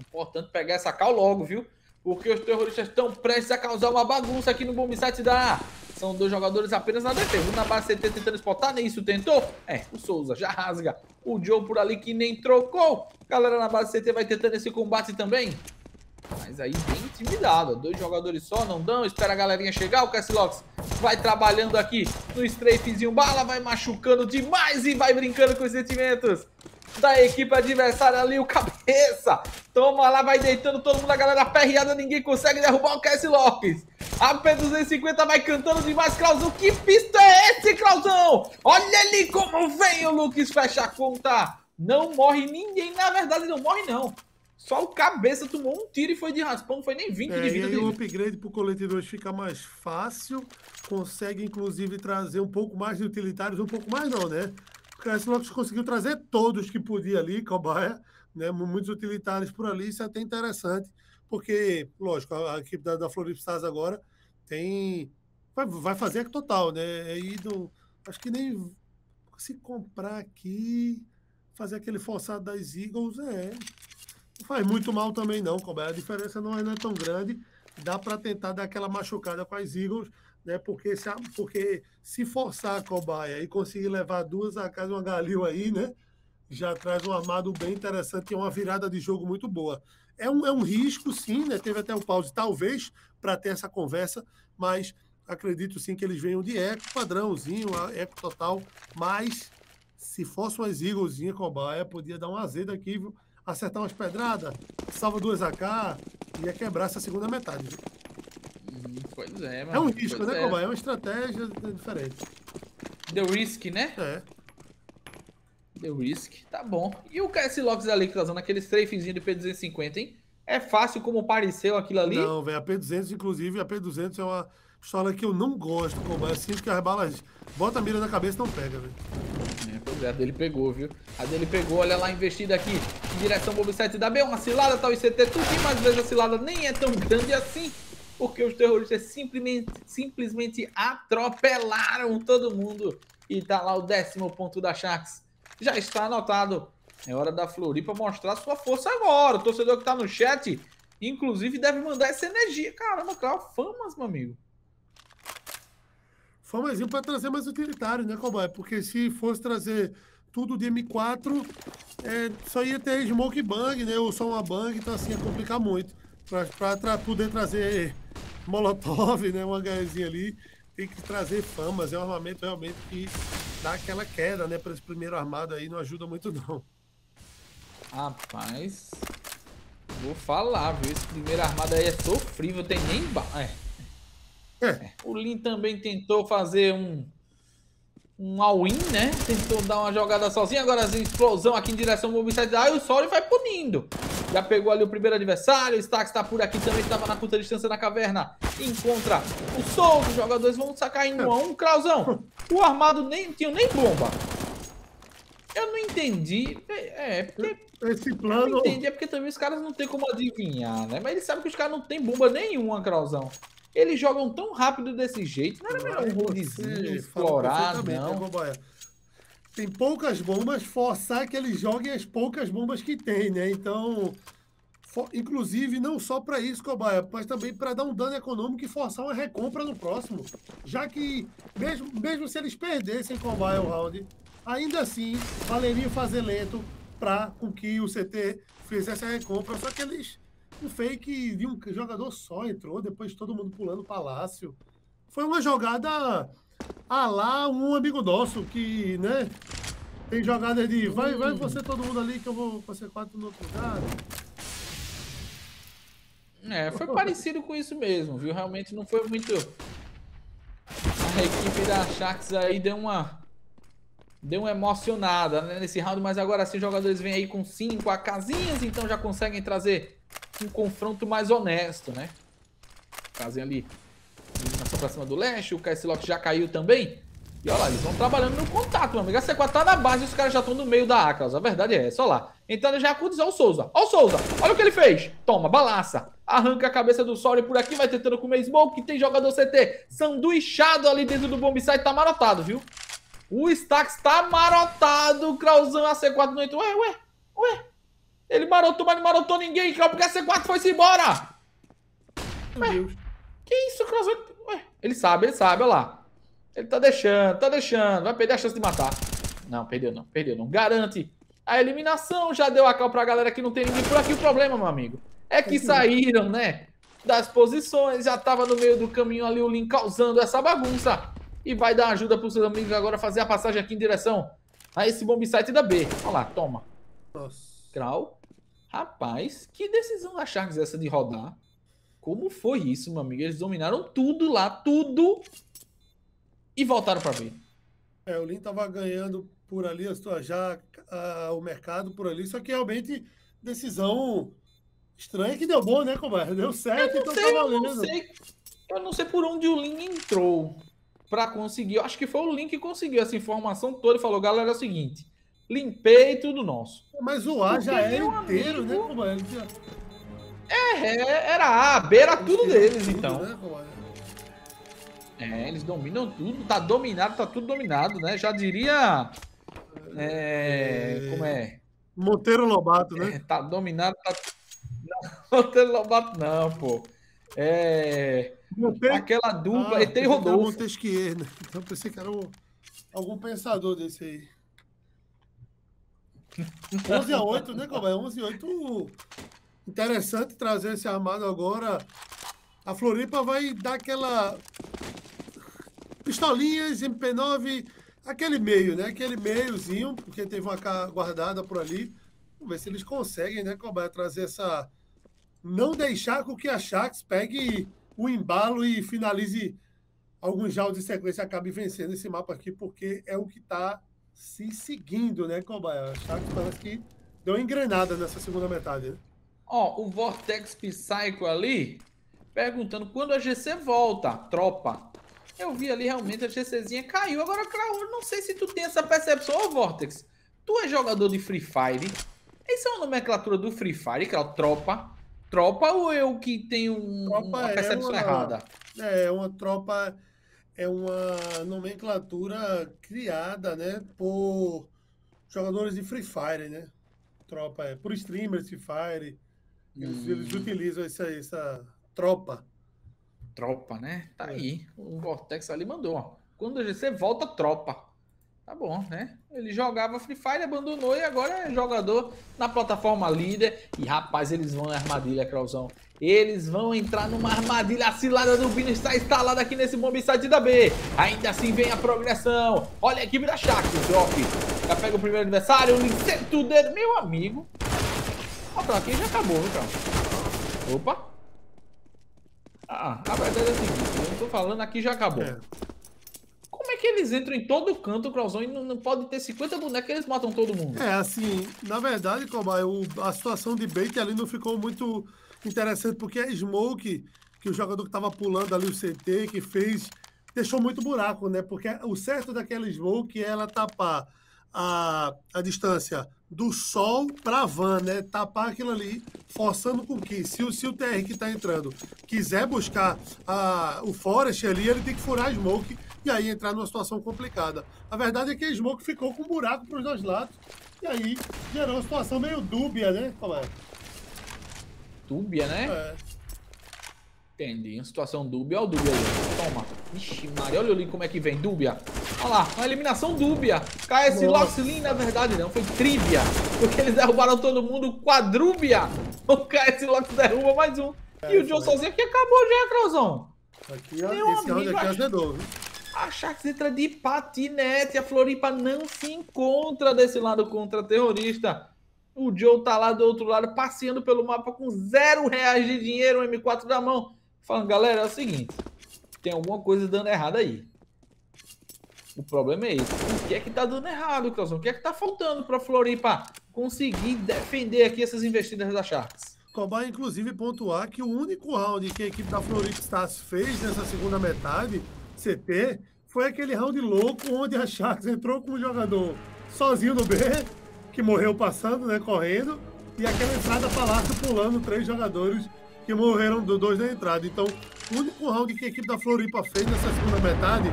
Importante pegar essa cal logo, viu? Porque os terroristas estão prestes a causar uma bagunça aqui no bombsite da São dois jogadores apenas na defesa. Um na base C T tentando spotar, nem isso tentou. É, o Souza já rasga. O Joe por ali que nem trocou. Galera na base C T vai tentando esse combate também. Mas aí bem intimidado. Dois jogadores só, não dão. Espera a galerinha chegar. O Cassilox vai trabalhando aqui no strafezinho bala. Vai machucando demais e vai brincando com os sentimentos da equipe adversária ali. O cabeça. Toma lá, vai deitando todo mundo. A galera aperreada, ninguém consegue derrubar o Cassilox. A P duzentos e cinquenta vai cantando demais, Clauzão. Que pista é esse, Clauzão? Olha ali como vem o Lucas. Fecha a conta. Não morre ninguém. Na verdade, não morre não. Só o cabeça tomou um tiro e foi de raspão, não foi nem vinte é, de vida. E aí o upgrade pro colete dois fica mais fácil, consegue inclusive trazer um pouco mais de utilitários, um pouco mais não, né? Porque a Slox conseguiu trazer todos que podia ali, cobaia, né? Muitos utilitários por ali, isso é até interessante, porque, lógico, a, a equipe da, da Floripa Stars agora tem... Vai, vai fazer a total, né? E do, acho que nem... Se comprar aqui, fazer aquele forçado das Eagles, é... Não faz muito mal também não, Colbert. A diferença não é, não é tão grande. Dá para tentar dar aquela machucada com as Eagles, né? Porque se, porque se forçar a cobaia e conseguir levar duas a casa, uma Galil aí, né? Já traz um armado bem interessante e uma virada de jogo muito boa. É um, é um risco, sim, né? Teve até um pause, talvez, para ter essa conversa, mas acredito sim que eles venham de eco, padrãozinho, eco total. Mas se fosse umas Eaglesinhas, cobaia, podia dar um azedo aqui, viu? Acertar umas pedradas, salva duas A K, ia quebrar essa segunda metade. Hum, pois é, mano. É um risco, né, Coba? É uma estratégia diferente. The Risk, né? É. The Risk, tá bom. E o Cassilox ali, que tá usando aquele strafezinho de P duzentos e cinquenta, hein? É fácil como pareceu aquilo ali? Não, velho. A P duzentos, inclusive, a P duzentos é uma pistola que eu não gosto, Coba. Eu sinto que as balas... Bota a mira na cabeça e não pega, velho. A dele pegou, viu? A dele pegou, olha lá, investida aqui em direção Bob sete da B, uma cilada, tal, tá, I C T, tudo, e mais vezes a cilada nem é tão grande assim, porque os terroristas simplesmente, simplesmente atropelaram todo mundo. E tá lá o décimo ponto da Sharks. Já está anotado. É hora da Floripa mostrar sua força agora. O torcedor que tá no chat, inclusive, deve mandar essa energia. Caramba, claro, famas, meu amigo. Famazinho para trazer mais utilitário, né, Cowboy? Porque se fosse trazer tudo de M quatro, é, só ia ter smoke bang, né? Ou só uma bang, então assim ia complicar muito. Para poder trazer molotov, né? Uma Hzinha ali, tem que trazer famas. É um armamento realmente que dá aquela queda, né? Para esse primeiro armado aí, não ajuda muito, não. Rapaz, vou falar, viu? Esse primeiro armado aí é sofrível, tem nem bala. É. O Lin também tentou fazer um, um all-in, né? Tentou dar uma jogada sozinho. Agora a explosão aqui em direção ao Movistar. Ah, e o Sório vai punindo. Já pegou ali o primeiro adversário. O Stax tá por aqui também. Estava na curta distância na caverna. Encontra o Souza. Os jogadores vão sacar em um a um. Clauzão, o armado nem tinha nem bomba. Eu não entendi. É, porque... Esse plano... Eu não entendi. É porque também os caras não tem como adivinhar, né? Mas eles sabem que os caras não tem bomba nenhuma, Clauzão. Eles jogam tão rápido desse jeito. Não era melhor um rodezinho, explorar, não. Né, tem poucas bombas, forçar que eles joguem as poucas bombas que tem, né? Então, for... inclusive, não só para isso, Cobaia, mas também para dar um dano econômico e forçar uma recompra no próximo. Já que, mesmo, mesmo se eles perdessem, Cobaia, o round, ainda assim, valeria fazer lento para com que o C T fizesse a recompra, só que eles... Um fake de um jogador só entrou, depois todo mundo pulando o palácio. Foi uma jogada a lá um amigo nosso que, né, tem jogada de vai, vai você todo mundo ali que eu vou fazer quatro no outro lugar. É, foi parecido com isso mesmo, viu? Realmente não foi muito... A equipe da Sharks aí deu uma... Deu uma emocionada, né, nesse round, mas agora sim os jogadores vêm aí com cinco AKzinhas, então já conseguem trazer um confronto mais honesto, né? Fazem ali eliminação pra cima do leste, o Cassilox já caiu também. E olha lá, eles vão trabalhando no contato, meu amigo. A C quatro tá na base e os caras já estão no meio da A C A. A verdade é essa, olha lá. Então já acudiu o Souza. Olha o Souza, olha o que ele fez. Toma, balaça. Arranca a cabeça do Sori por aqui, vai tentando comer smoke. Tem jogador C T sanduichado ali dentro do bombsite, tá marotado, viu? O Stax tá marotado, Clauzão, a C quatro não entrou. Ué, ué, ué. Ele marotou, mas não marotou ninguém, Clau, porque a C quatro foi-se embora. Meu Deus. Que isso, Clauzão? Ué, ele sabe, ele sabe, olha lá. Ele tá deixando, tá deixando. Vai perder a chance de matar. Não, perdeu não, perdeu não. Garante a eliminação. Já deu a cal pra galera que não tem ninguém por aqui. O problema, meu amigo, é que saíram, né, das posições. Já tava no meio do caminho ali o Lin causando essa bagunça. E vai dar ajuda pros seus amigos agora fazer a passagem aqui em direção a esse bomb site da B. Olha lá, toma. Krau. Rapaz, que decisão da Sharks essa de rodar. Como foi isso, meu amigo? Eles dominaram tudo lá, tudo. E voltaram pra B. É, o Lin tava ganhando por ali, já uh, o mercado por ali. Só que realmente, decisão estranha que deu bom, né, Cobar? Deu certo, então sei, tá valendo. Eu não, sei, eu não sei por onde o Lin entrou pra conseguir. Eu acho que foi o Lin que conseguiu essa informação toda e falou, galera, é o seguinte, limpei tudo nosso. Mas o A já era inteiro, amigo, né, Cobar? Já... É, era A, B, era tudo deles, tudo, então. Né, é, eles dominam tudo, tá dominado, tá tudo dominado, né? Já diria... É, é... Como é? Monteiro Lobato, né? É, tá dominado, tá... Não, Monteiro Lobato não, pô. É... Monteiro... Aquela dupla, ah, E T e Rodolfo. Montesquieu, né? Então pensei que era um... algum pensador desse aí. onze a oito, né, Cobai? onze a oito... Interessante trazer esse armado agora. A Floripa vai dar aquela... Pistolinhas, M P nove, aquele meio, né? Aquele meiozinho, porque teve uma K guardada por ali. Vamos ver se eles conseguem, né, Cobai, trazer essa... Não deixar com que a Sharks pegue o embalo e finalize alguns jogos de sequência e acabe vencendo esse mapa aqui, porque é o que tá se seguindo, né, Cobai? A Sharks parece que deu uma engrenada nessa segunda metade, né? Ó, oh, o Vortex Psycho ali, perguntando quando a G C volta, tropa. Eu vi ali, realmente, a GCzinha caiu. Agora, claro, não sei se tu tem essa percepção. Ô, oh, Vortex, tu é jogador de Free Fire. Essa é uma nomenclatura do Free Fire, que é o tropa. Tropa ou eu que tenho um, uma percepção é uma, errada? É, uma tropa é uma nomenclatura criada, né, por jogadores de Free Fire, né? Tropa é por streamers de Free Fire. Eles, eles utilizam essa, essa tropa. Tropa, né? Tá aí. O Vortex ali mandou, ó. Quando a G C volta, tropa. Tá bom, né? Ele jogava Free Fire, abandonou e agora é jogador na plataforma líder. E, rapaz, eles vão na armadilha, Crauzão. Eles vão entrar numa armadilha. A cilada do Vini está instalada aqui nesse bomb site da B. Ainda assim vem a progressão. Olha a equipe da Sharks. Drop. Já pega o primeiro adversário. Senta o dedo. Meu amigo. Opa, aqui já acabou, viu, cara? Opa! Ah, a verdade é a seguinte, eu não tô falando, aqui já acabou. É. Como é que eles entram em todo canto, Crauzão, e não, não pode ter cinquenta bonecos que eles matam todo mundo? É, assim, na verdade, Cobai, a situação de bait ali não ficou muito interessante, porque a Smoke, que o jogador que tava pulando ali o C T, que fez, deixou muito buraco, né? Porque o certo daquela Smoke é ela tapar a, a distância do sol para a van, né? Tapar aquilo ali, forçando com que, se o, se o T R que está entrando quiser buscar a, o Forest ali, ele tem que furar a Smoke e aí entrar numa situação complicada. A verdade é que a Smoke ficou com um buraco para os dois lados e aí gerou uma situação meio dúbia, né? Como é? Dúbia, né? É. Entendi. Uma situação dúbia. Olha o dúbia aí. Toma. Ixi, Maria. Olha o link como é que vem. Dúbia. Olha lá. Uma eliminação dúbia. K S Loxlin, na verdade, não. Foi trívia. Porque eles derrubaram todo mundo. Quadrúbia. O K S Lox derruba mais um. É, e o John sozinho aqui acabou já, Crauzão. Aqui, ó. Esse áudio aqui ajudou, viu? A Sharks entra de patinete. A Floripa não se encontra desse lado contra-terrorista. O Joe tá lá do outro lado, passeando pelo mapa com zero reais de dinheiro, um M quatro na mão. Falando, galera, é o seguinte, tem alguma coisa dando errado aí. O problema é esse. O que é que tá dando errado, Cláudio? O que é que tá faltando pra Floripa conseguir defender aqui essas investidas da Sharks? Cobai, inclusive, pontuar que o único round que a equipe da Floripa Stars fez nessa segunda metade, C T, foi aquele round louco onde a Sharks entrou com o jogador sozinho no B, que morreu passando, né, correndo, e aquela entrada palácio pulando três jogadores que morreram do dois na entrada. Então, o único round que a equipe da Floripa fez nessa segunda metade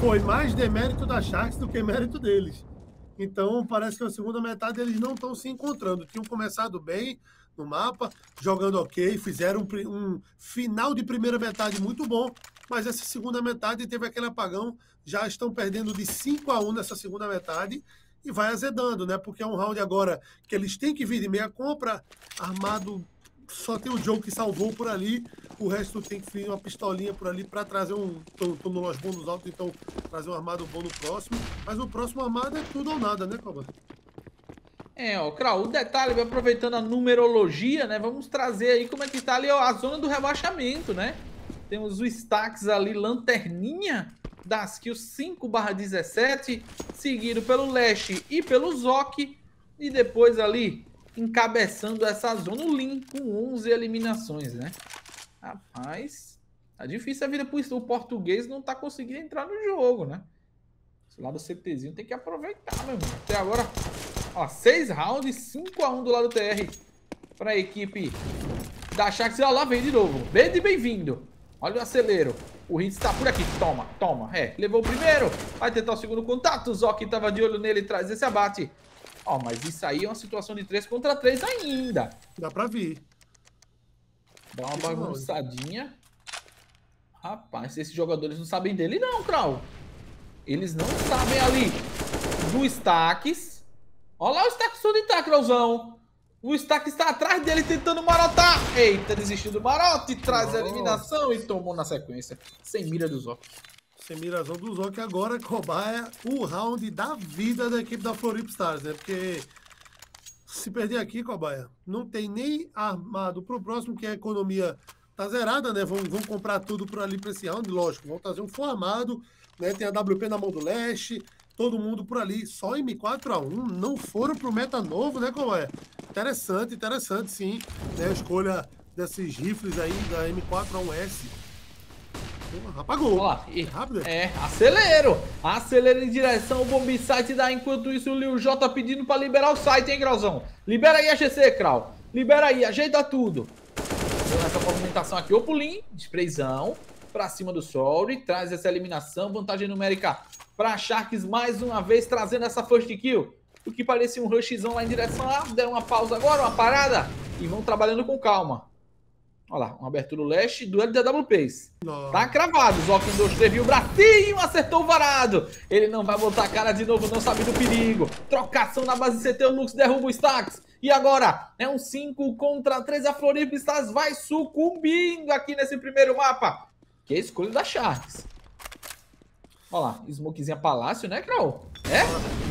foi mais demérito da Sharks do que mérito deles. Então, parece que na segunda metade eles não estão se encontrando. Tinham começado bem no mapa, jogando ok, fizeram um, um final de primeira metade muito bom, mas essa segunda metade teve aquele apagão, já estão perdendo de cinco a um nessa segunda metade e vai azedando, né? Porque é um round agora que eles têm que vir de meia compra, armado, só tem o Joe que salvou por ali, o resto tem que vir uma pistolinha por ali para trazer um... Tô no Los Bônus alto, então trazer um armado bom no próximo, mas o próximo armado é tudo ou nada, né, Cobra? É, ó, Krau, o detalhe, aproveitando a numerologia, né, vamos trazer aí como é que tá ali, ó, a zona do rebaixamento, né? Temos o Stax ali, lanterninha das kills cinco barra dezessete, seguido pelo Leste e pelo Zoc, e depois ali, encabeçando essa zona, o Lin com onze eliminações, né? Rapaz, tá difícil a vida, por isso o português não tá conseguindo entrar no jogo, né? Esse lado do CTzinho tem que aproveitar, meu irmão. Até agora... Ó, seis rounds, cinco a um do lado do T R para a equipe da Sharks. Olha lá, vem de novo. Bem-vindo, bem-vindo. Olha o acelero. O Hit está por aqui. Toma, toma. É, levou o primeiro. Vai tentar o segundo contato. O Zoc estava de olho nele e traz esse abate. Ó, mas isso aí é uma situação de três contra três ainda. Dá para vir. Dá uma bagunçadinha. Rapaz, esses jogadores não sabem dele não, Krau. Eles não sabem ali do Stax. Olha lá o Stax, onde tá, Krauzão? O Stax está atrás dele tentando marotar. Eita, desistiu do marote, traz Nossa. a eliminação e tomou na sequência. Sem mira do Zoc. Sem mirazão do Zoc, agora cobaia o round da vida da equipe da Floripa Stars, né? Porque se perder aqui, cobaia, não tem nem armado pro próximo, que a economia tá zerada, né? Vão, vão comprar tudo por ali pra esse round, lógico. Vão trazer um full armado, né? Tem a W P na mão do Leste. Todo mundo por ali, só M quatro a um, não foram pro meta novo, né, Coloé? Interessante, interessante, sim, né, a escolha desses rifles aí, da M quatro A um S. Pô, apagou. Olá, e, é rápido. É, acelero, acelero em direção ao bomb site da... Enquanto isso, o Liu J tá pedindo pra liberar o site, hein, Grauzão? Libera aí a G C, Krau, libera aí, ajeita tudo. Essa movimentação aqui, o pulinho, desprezão, pra cima do Sol e traz essa eliminação, vantagem numérica para Sharks mais uma vez, trazendo essa first kill. O que parecia um rushzão lá em direção lá. Deram uma pausa agora, uma parada. E vão trabalhando com calma. Olha lá, uma abertura do Leste, duelo da W P S. Tá cravado. Zoc em dois, três, viu o bracinho, acertou o varado. Ele não vai botar a cara de novo, não sabe do perigo. Trocação na base C T, o Lux derruba o Stax. E agora é um cinco contra três. A Floripa Stars vai sucumbindo aqui nesse primeiro mapa, que é a escolha da Sharks. Olha lá, smokezinha palácio, né, Krau? É?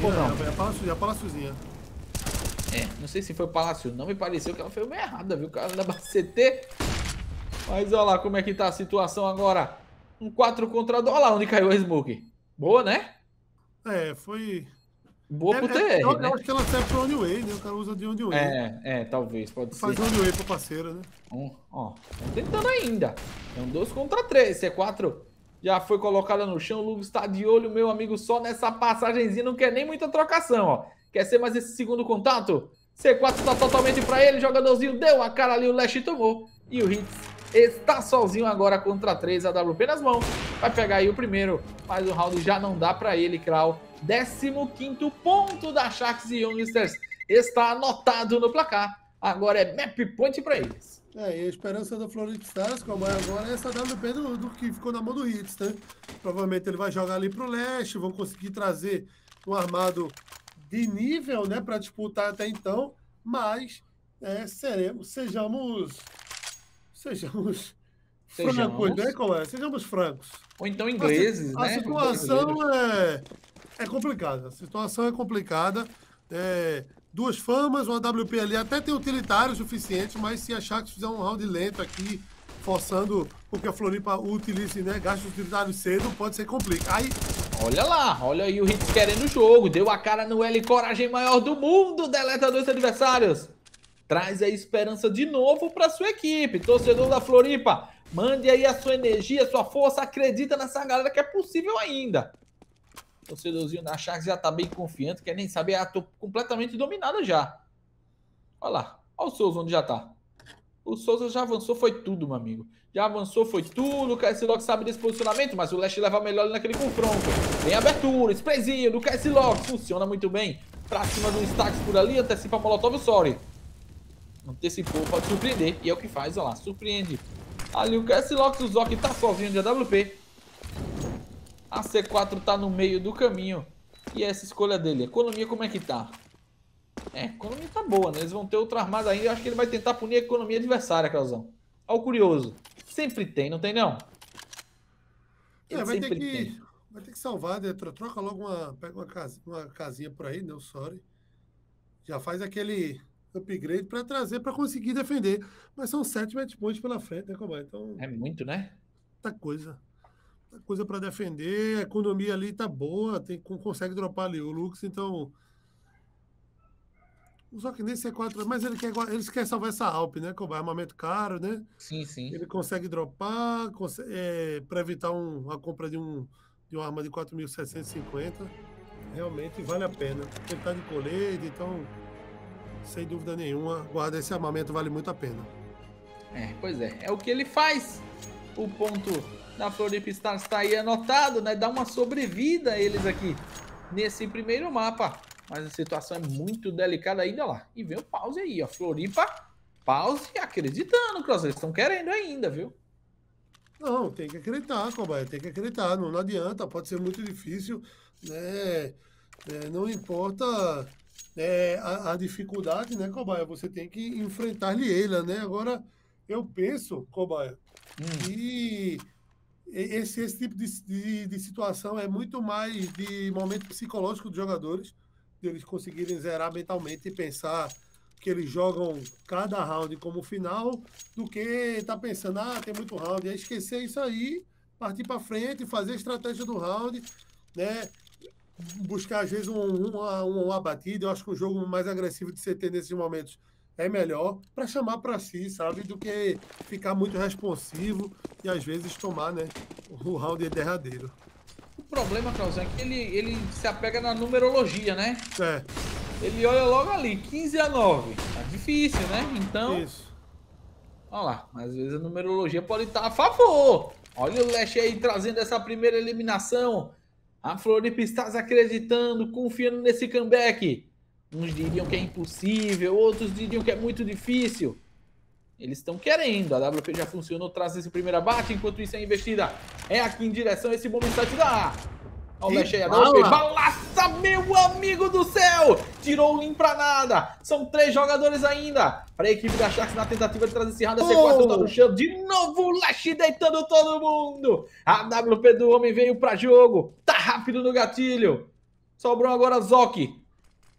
Ou não? É, é paláciozinha, paláciozinha. É, não sei se foi palácio, não me pareceu que ela foi meio errada, viu? O cara da C T. Mas olha lá como é que tá a situação agora. Um quatro contra dois. Olha lá onde caiu a smoke. Boa, né? É, foi... Boa é, pro T R, é, eu, né? Eu acho que ela serve pro one-way, né? O cara usa de one-way. É, é, talvez, pode Faz ser. Faz one-way pro parceiro, né? Um, ó, estão tentando ainda. É um dois contra três, C quatro... Já foi colocada no chão, o Lugos está de olho, meu amigo, só nessa passagenzinha, não quer nem muita trocação, ó. Quer ser mais esse segundo contato? C quatro está totalmente para ele, o jogadorzinho deu a cara ali, o Leste tomou. E o Hits está sozinho agora contra três, a W P nas mãos. Vai pegar aí o primeiro, mas o round já não dá para ele, Krau. décimo quinto ponto da Sharks Youngsters está anotado no placar. Agora é map point para eles. É, e a esperança da Floripa Stars, como é agora, é essa W P do, do que ficou na mão do Hits, né? Provavelmente ele vai jogar ali pro Leste, vão conseguir trazer um armado de nível, né, para disputar até então, mas é, seremos, sejamos, sejamos, sejamos francos, né, como é? Sejamos francos. Ou então ingleses, a, né? A situação é, é complicada, a situação é complicada, é... Duas famas, uma W P ali até tem utilitário suficiente, mas se achar que fizer um round lento aqui, forçando o que a Floripa utilize, né? Gasta o utilitário cedo, pode ser complicado. Aí... Olha lá, olha aí o Hits querendo o jogo. Deu a cara no L, coragem maior do mundo, deleta dois adversários. Traz a esperança de novo para sua equipe. Torcedor da Floripa, mande aí a sua energia, a sua força, acredita nessa galera que é possível ainda. O torcedorzinho da Sharks já tá bem confiante, quer nem saber, ah, tô completamente dominado já. Olha lá, olha o Souza onde já tá. O Souza já avançou, foi tudo, meu amigo. Já avançou, foi tudo, o K S Lock sabe desse posicionamento, mas o Leste leva melhor naquele confronto. Tem abertura, sprayzinho do K S Lock, funciona muito bem. Pra cima do Stax por ali, antecipa a Molotov, sorry. Antecipou, pode surpreender, e é o que faz, olha lá, surpreende. Ali o Cassilox, o Zoc tá sozinho de A W P. A C quatro tá no meio do caminho. E essa escolha dele. Economia como é que tá? É, economia tá boa, né? Eles vão ter outra armada ainda. Eu acho que ele vai tentar punir a economia adversária, Clauzão. Ó o curioso. Sempre tem, não tem não? Ele é, vai sempre ter que... tem. Vai ter que salvar, né? Troca logo uma... Pega uma, casa, uma casinha por aí, não, sorry. Já faz aquele... upgrade para trazer, para conseguir defender. Mas são sete match points pela frente, né, Cobai? Então, é muito, né? Muita coisa. Muita coisa para defender. A economia ali tá boa. Tem, consegue dropar ali o Lux, então... Só que nem C quatro... Mas ele quer, eles querem salvar essa Alp, né, Cobai? Armamento caro, né? Sim, sim. Ele consegue dropar é, para evitar um, a compra de, um, de uma arma de quatro mil setecentos e cinquenta. Realmente vale a pena. Ele tá de colete, então... Sem dúvida nenhuma, guarda esse armamento, vale muito a pena. É, pois é, é o que ele faz. O ponto da Floripa Stars está aí anotado, né? Dá uma sobrevida a eles aqui nesse primeiro mapa. Mas a situação é muito delicada ainda lá. E vem o pause aí, ó. Floripa, pause acreditando, Cross. Eles estão querendo ainda, viu? Não, tem que acreditar, Cobai. Tem que acreditar. Não, não adianta, pode ser muito difícil, né? É, não importa... É, a, a dificuldade, né, Cobaia? Você tem que enfrentar-lhe ela, né? Agora, eu penso, Cobaia, hum. que esse, esse tipo de, de, de situação é muito mais de momento psicológico dos jogadores, de eles conseguirem zerar mentalmente e pensar que eles jogam cada round como final, do que estar tá pensando, ah, tem muito round, é esquecer isso aí, partir para frente, fazer a estratégia do round, né? Buscar, às vezes, um, uma, uma batida. Eu acho que o jogo mais agressivo de C T nesses momentos é melhor para chamar para si, sabe? Do que ficar muito responsivo e, às vezes, tomar, né, o round derradeiro. O problema, Clauzão, é que ele, ele se apega na numerologia, né? É. Ele olha logo ali, quinze a nove. Tá difícil, né? Então... Isso. Olha lá. Às vezes, a numerologia pode estar a favor. Olha o Lash aí trazendo essa primeira eliminação. A Floripa Stars acreditando, confiando nesse comeback. Uns diriam que é impossível, outros diriam que é muito difícil. Eles estão querendo. A W P já funcionou, traz esse primeiro abate. Enquanto isso, é investida. É aqui em direção a esse momento da tirar. Olha o Lash aí, a W P. Balaça, meu amigo do céu! Tirou o limpo pra nada. São três jogadores ainda. Para a equipe da Sharks na tentativa de trazer esse round. A C quatro tá no chão. De novo o Lash deitando todo mundo. A W P do homem veio pra jogo. Tá rápido no gatilho. Sobrou agora Zoc.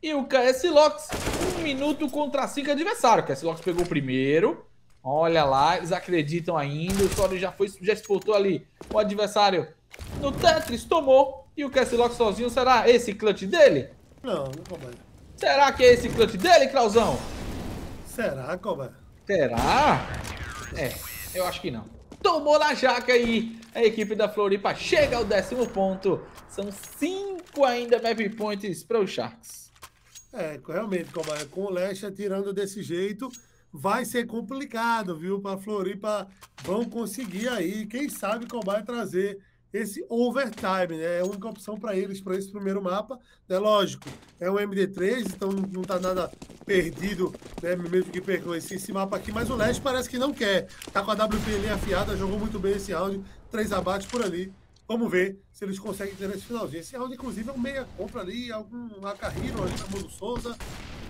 E o K S Lox. Um minuto contra cinco adversário. O K S Lox pegou o primeiro. Olha lá, eles acreditam ainda. O Sori já foi, já exportou ali o adversário no Tetris. Tomou. E o Cassilox sozinho, será esse clutch dele? Não, não Cobai. Será que é esse clutch dele, Clauzão? Será, Cobai? Será? É, eu acho que não. Tomou na jaca aí. A equipe da Floripa chega ao décimo ponto. São cinco ainda map points para os Sharks. É, realmente, Cobai, com o Lash atirando desse jeito, vai ser complicado, viu? Para a Floripa, vão conseguir aí. Quem sabe, Cobai, trazer... esse overtime, né? É a única opção para eles, para esse primeiro mapa. É, né? Lógico, é um M D três, então não tá nada perdido, né? Mesmo que percou esse, esse mapa aqui, mas o Lash parece que não quer. Tá com a W P ali afiada, jogou muito bem esse round. Três abates por ali. Vamos ver se eles conseguem ter esse finalzinho. Esse round, inclusive, é um meia compra ali, algum acarrino ali na mão do Souza,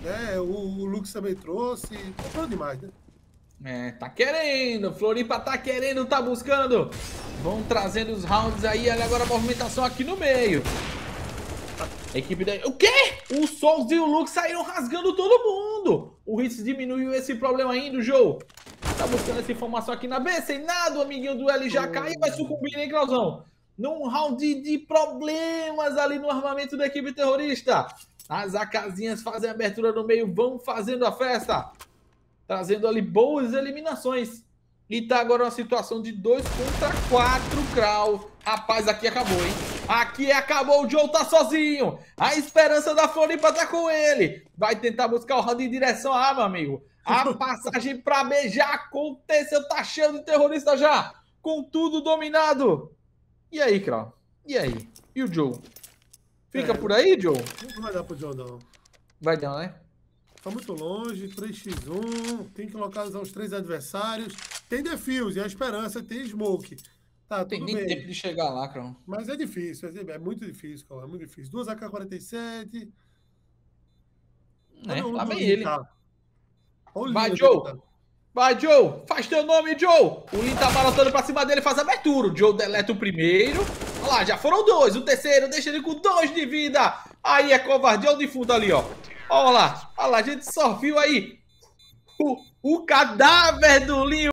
né? O, o Lux também trouxe. Comprou demais, né? É, tá querendo, Floripa tá querendo, tá buscando. Vão trazendo os rounds aí, olha agora a movimentação aqui no meio. A equipe da... O quê? O Souls e o Lux saíram rasgando todo mundo. O Hits diminuiu esse problema ainda, o Joe. Tá buscando essa informação aqui na B, sem nada, o amiguinho do L já cai e vai sucumbir, hein, Clauzão? Num round de problemas ali no armamento da equipe terrorista. As acasinhas fazem a abertura no meio, vão fazendo a festa. Trazendo ali boas eliminações. E tá agora uma situação de dois contra quatro, Krau. Rapaz, aqui acabou, hein? Aqui acabou, o Joe tá sozinho. A esperança da Floripa tá com ele. Vai tentar buscar o round em direção à arma, amigo. A passagem pra B já aconteceu. Tá cheio de terrorista já. Com tudo dominado. E aí, Krau? E aí? E o Joe? Fica é, por aí, Joe? Não vai dar pro Joe, não. Vai dar, né? Tá muito longe, três contra um, tem que localizar os três adversários. Tem defuse, a esperança, tem smoke. Tá, tem nem bem. Tempo de chegar lá, Crão. Mas é difícil, é muito difícil, Crão. É muito difícil. Duas A K quarenta e sete. É, lá vem ele. Tá. Vai, Joe. Tá. Vai, Joe. Faz teu nome, Joe. O Lin tá balotando pra cima dele, faz a abertura. O Joe deleta o primeiro. Olha lá, já foram dois. O terceiro deixa ele com dois de vida. Aí é covardia ou de fundo ali, ó. Olha lá. Olha lá, a gente só viu aí o, o cadáver do Lin.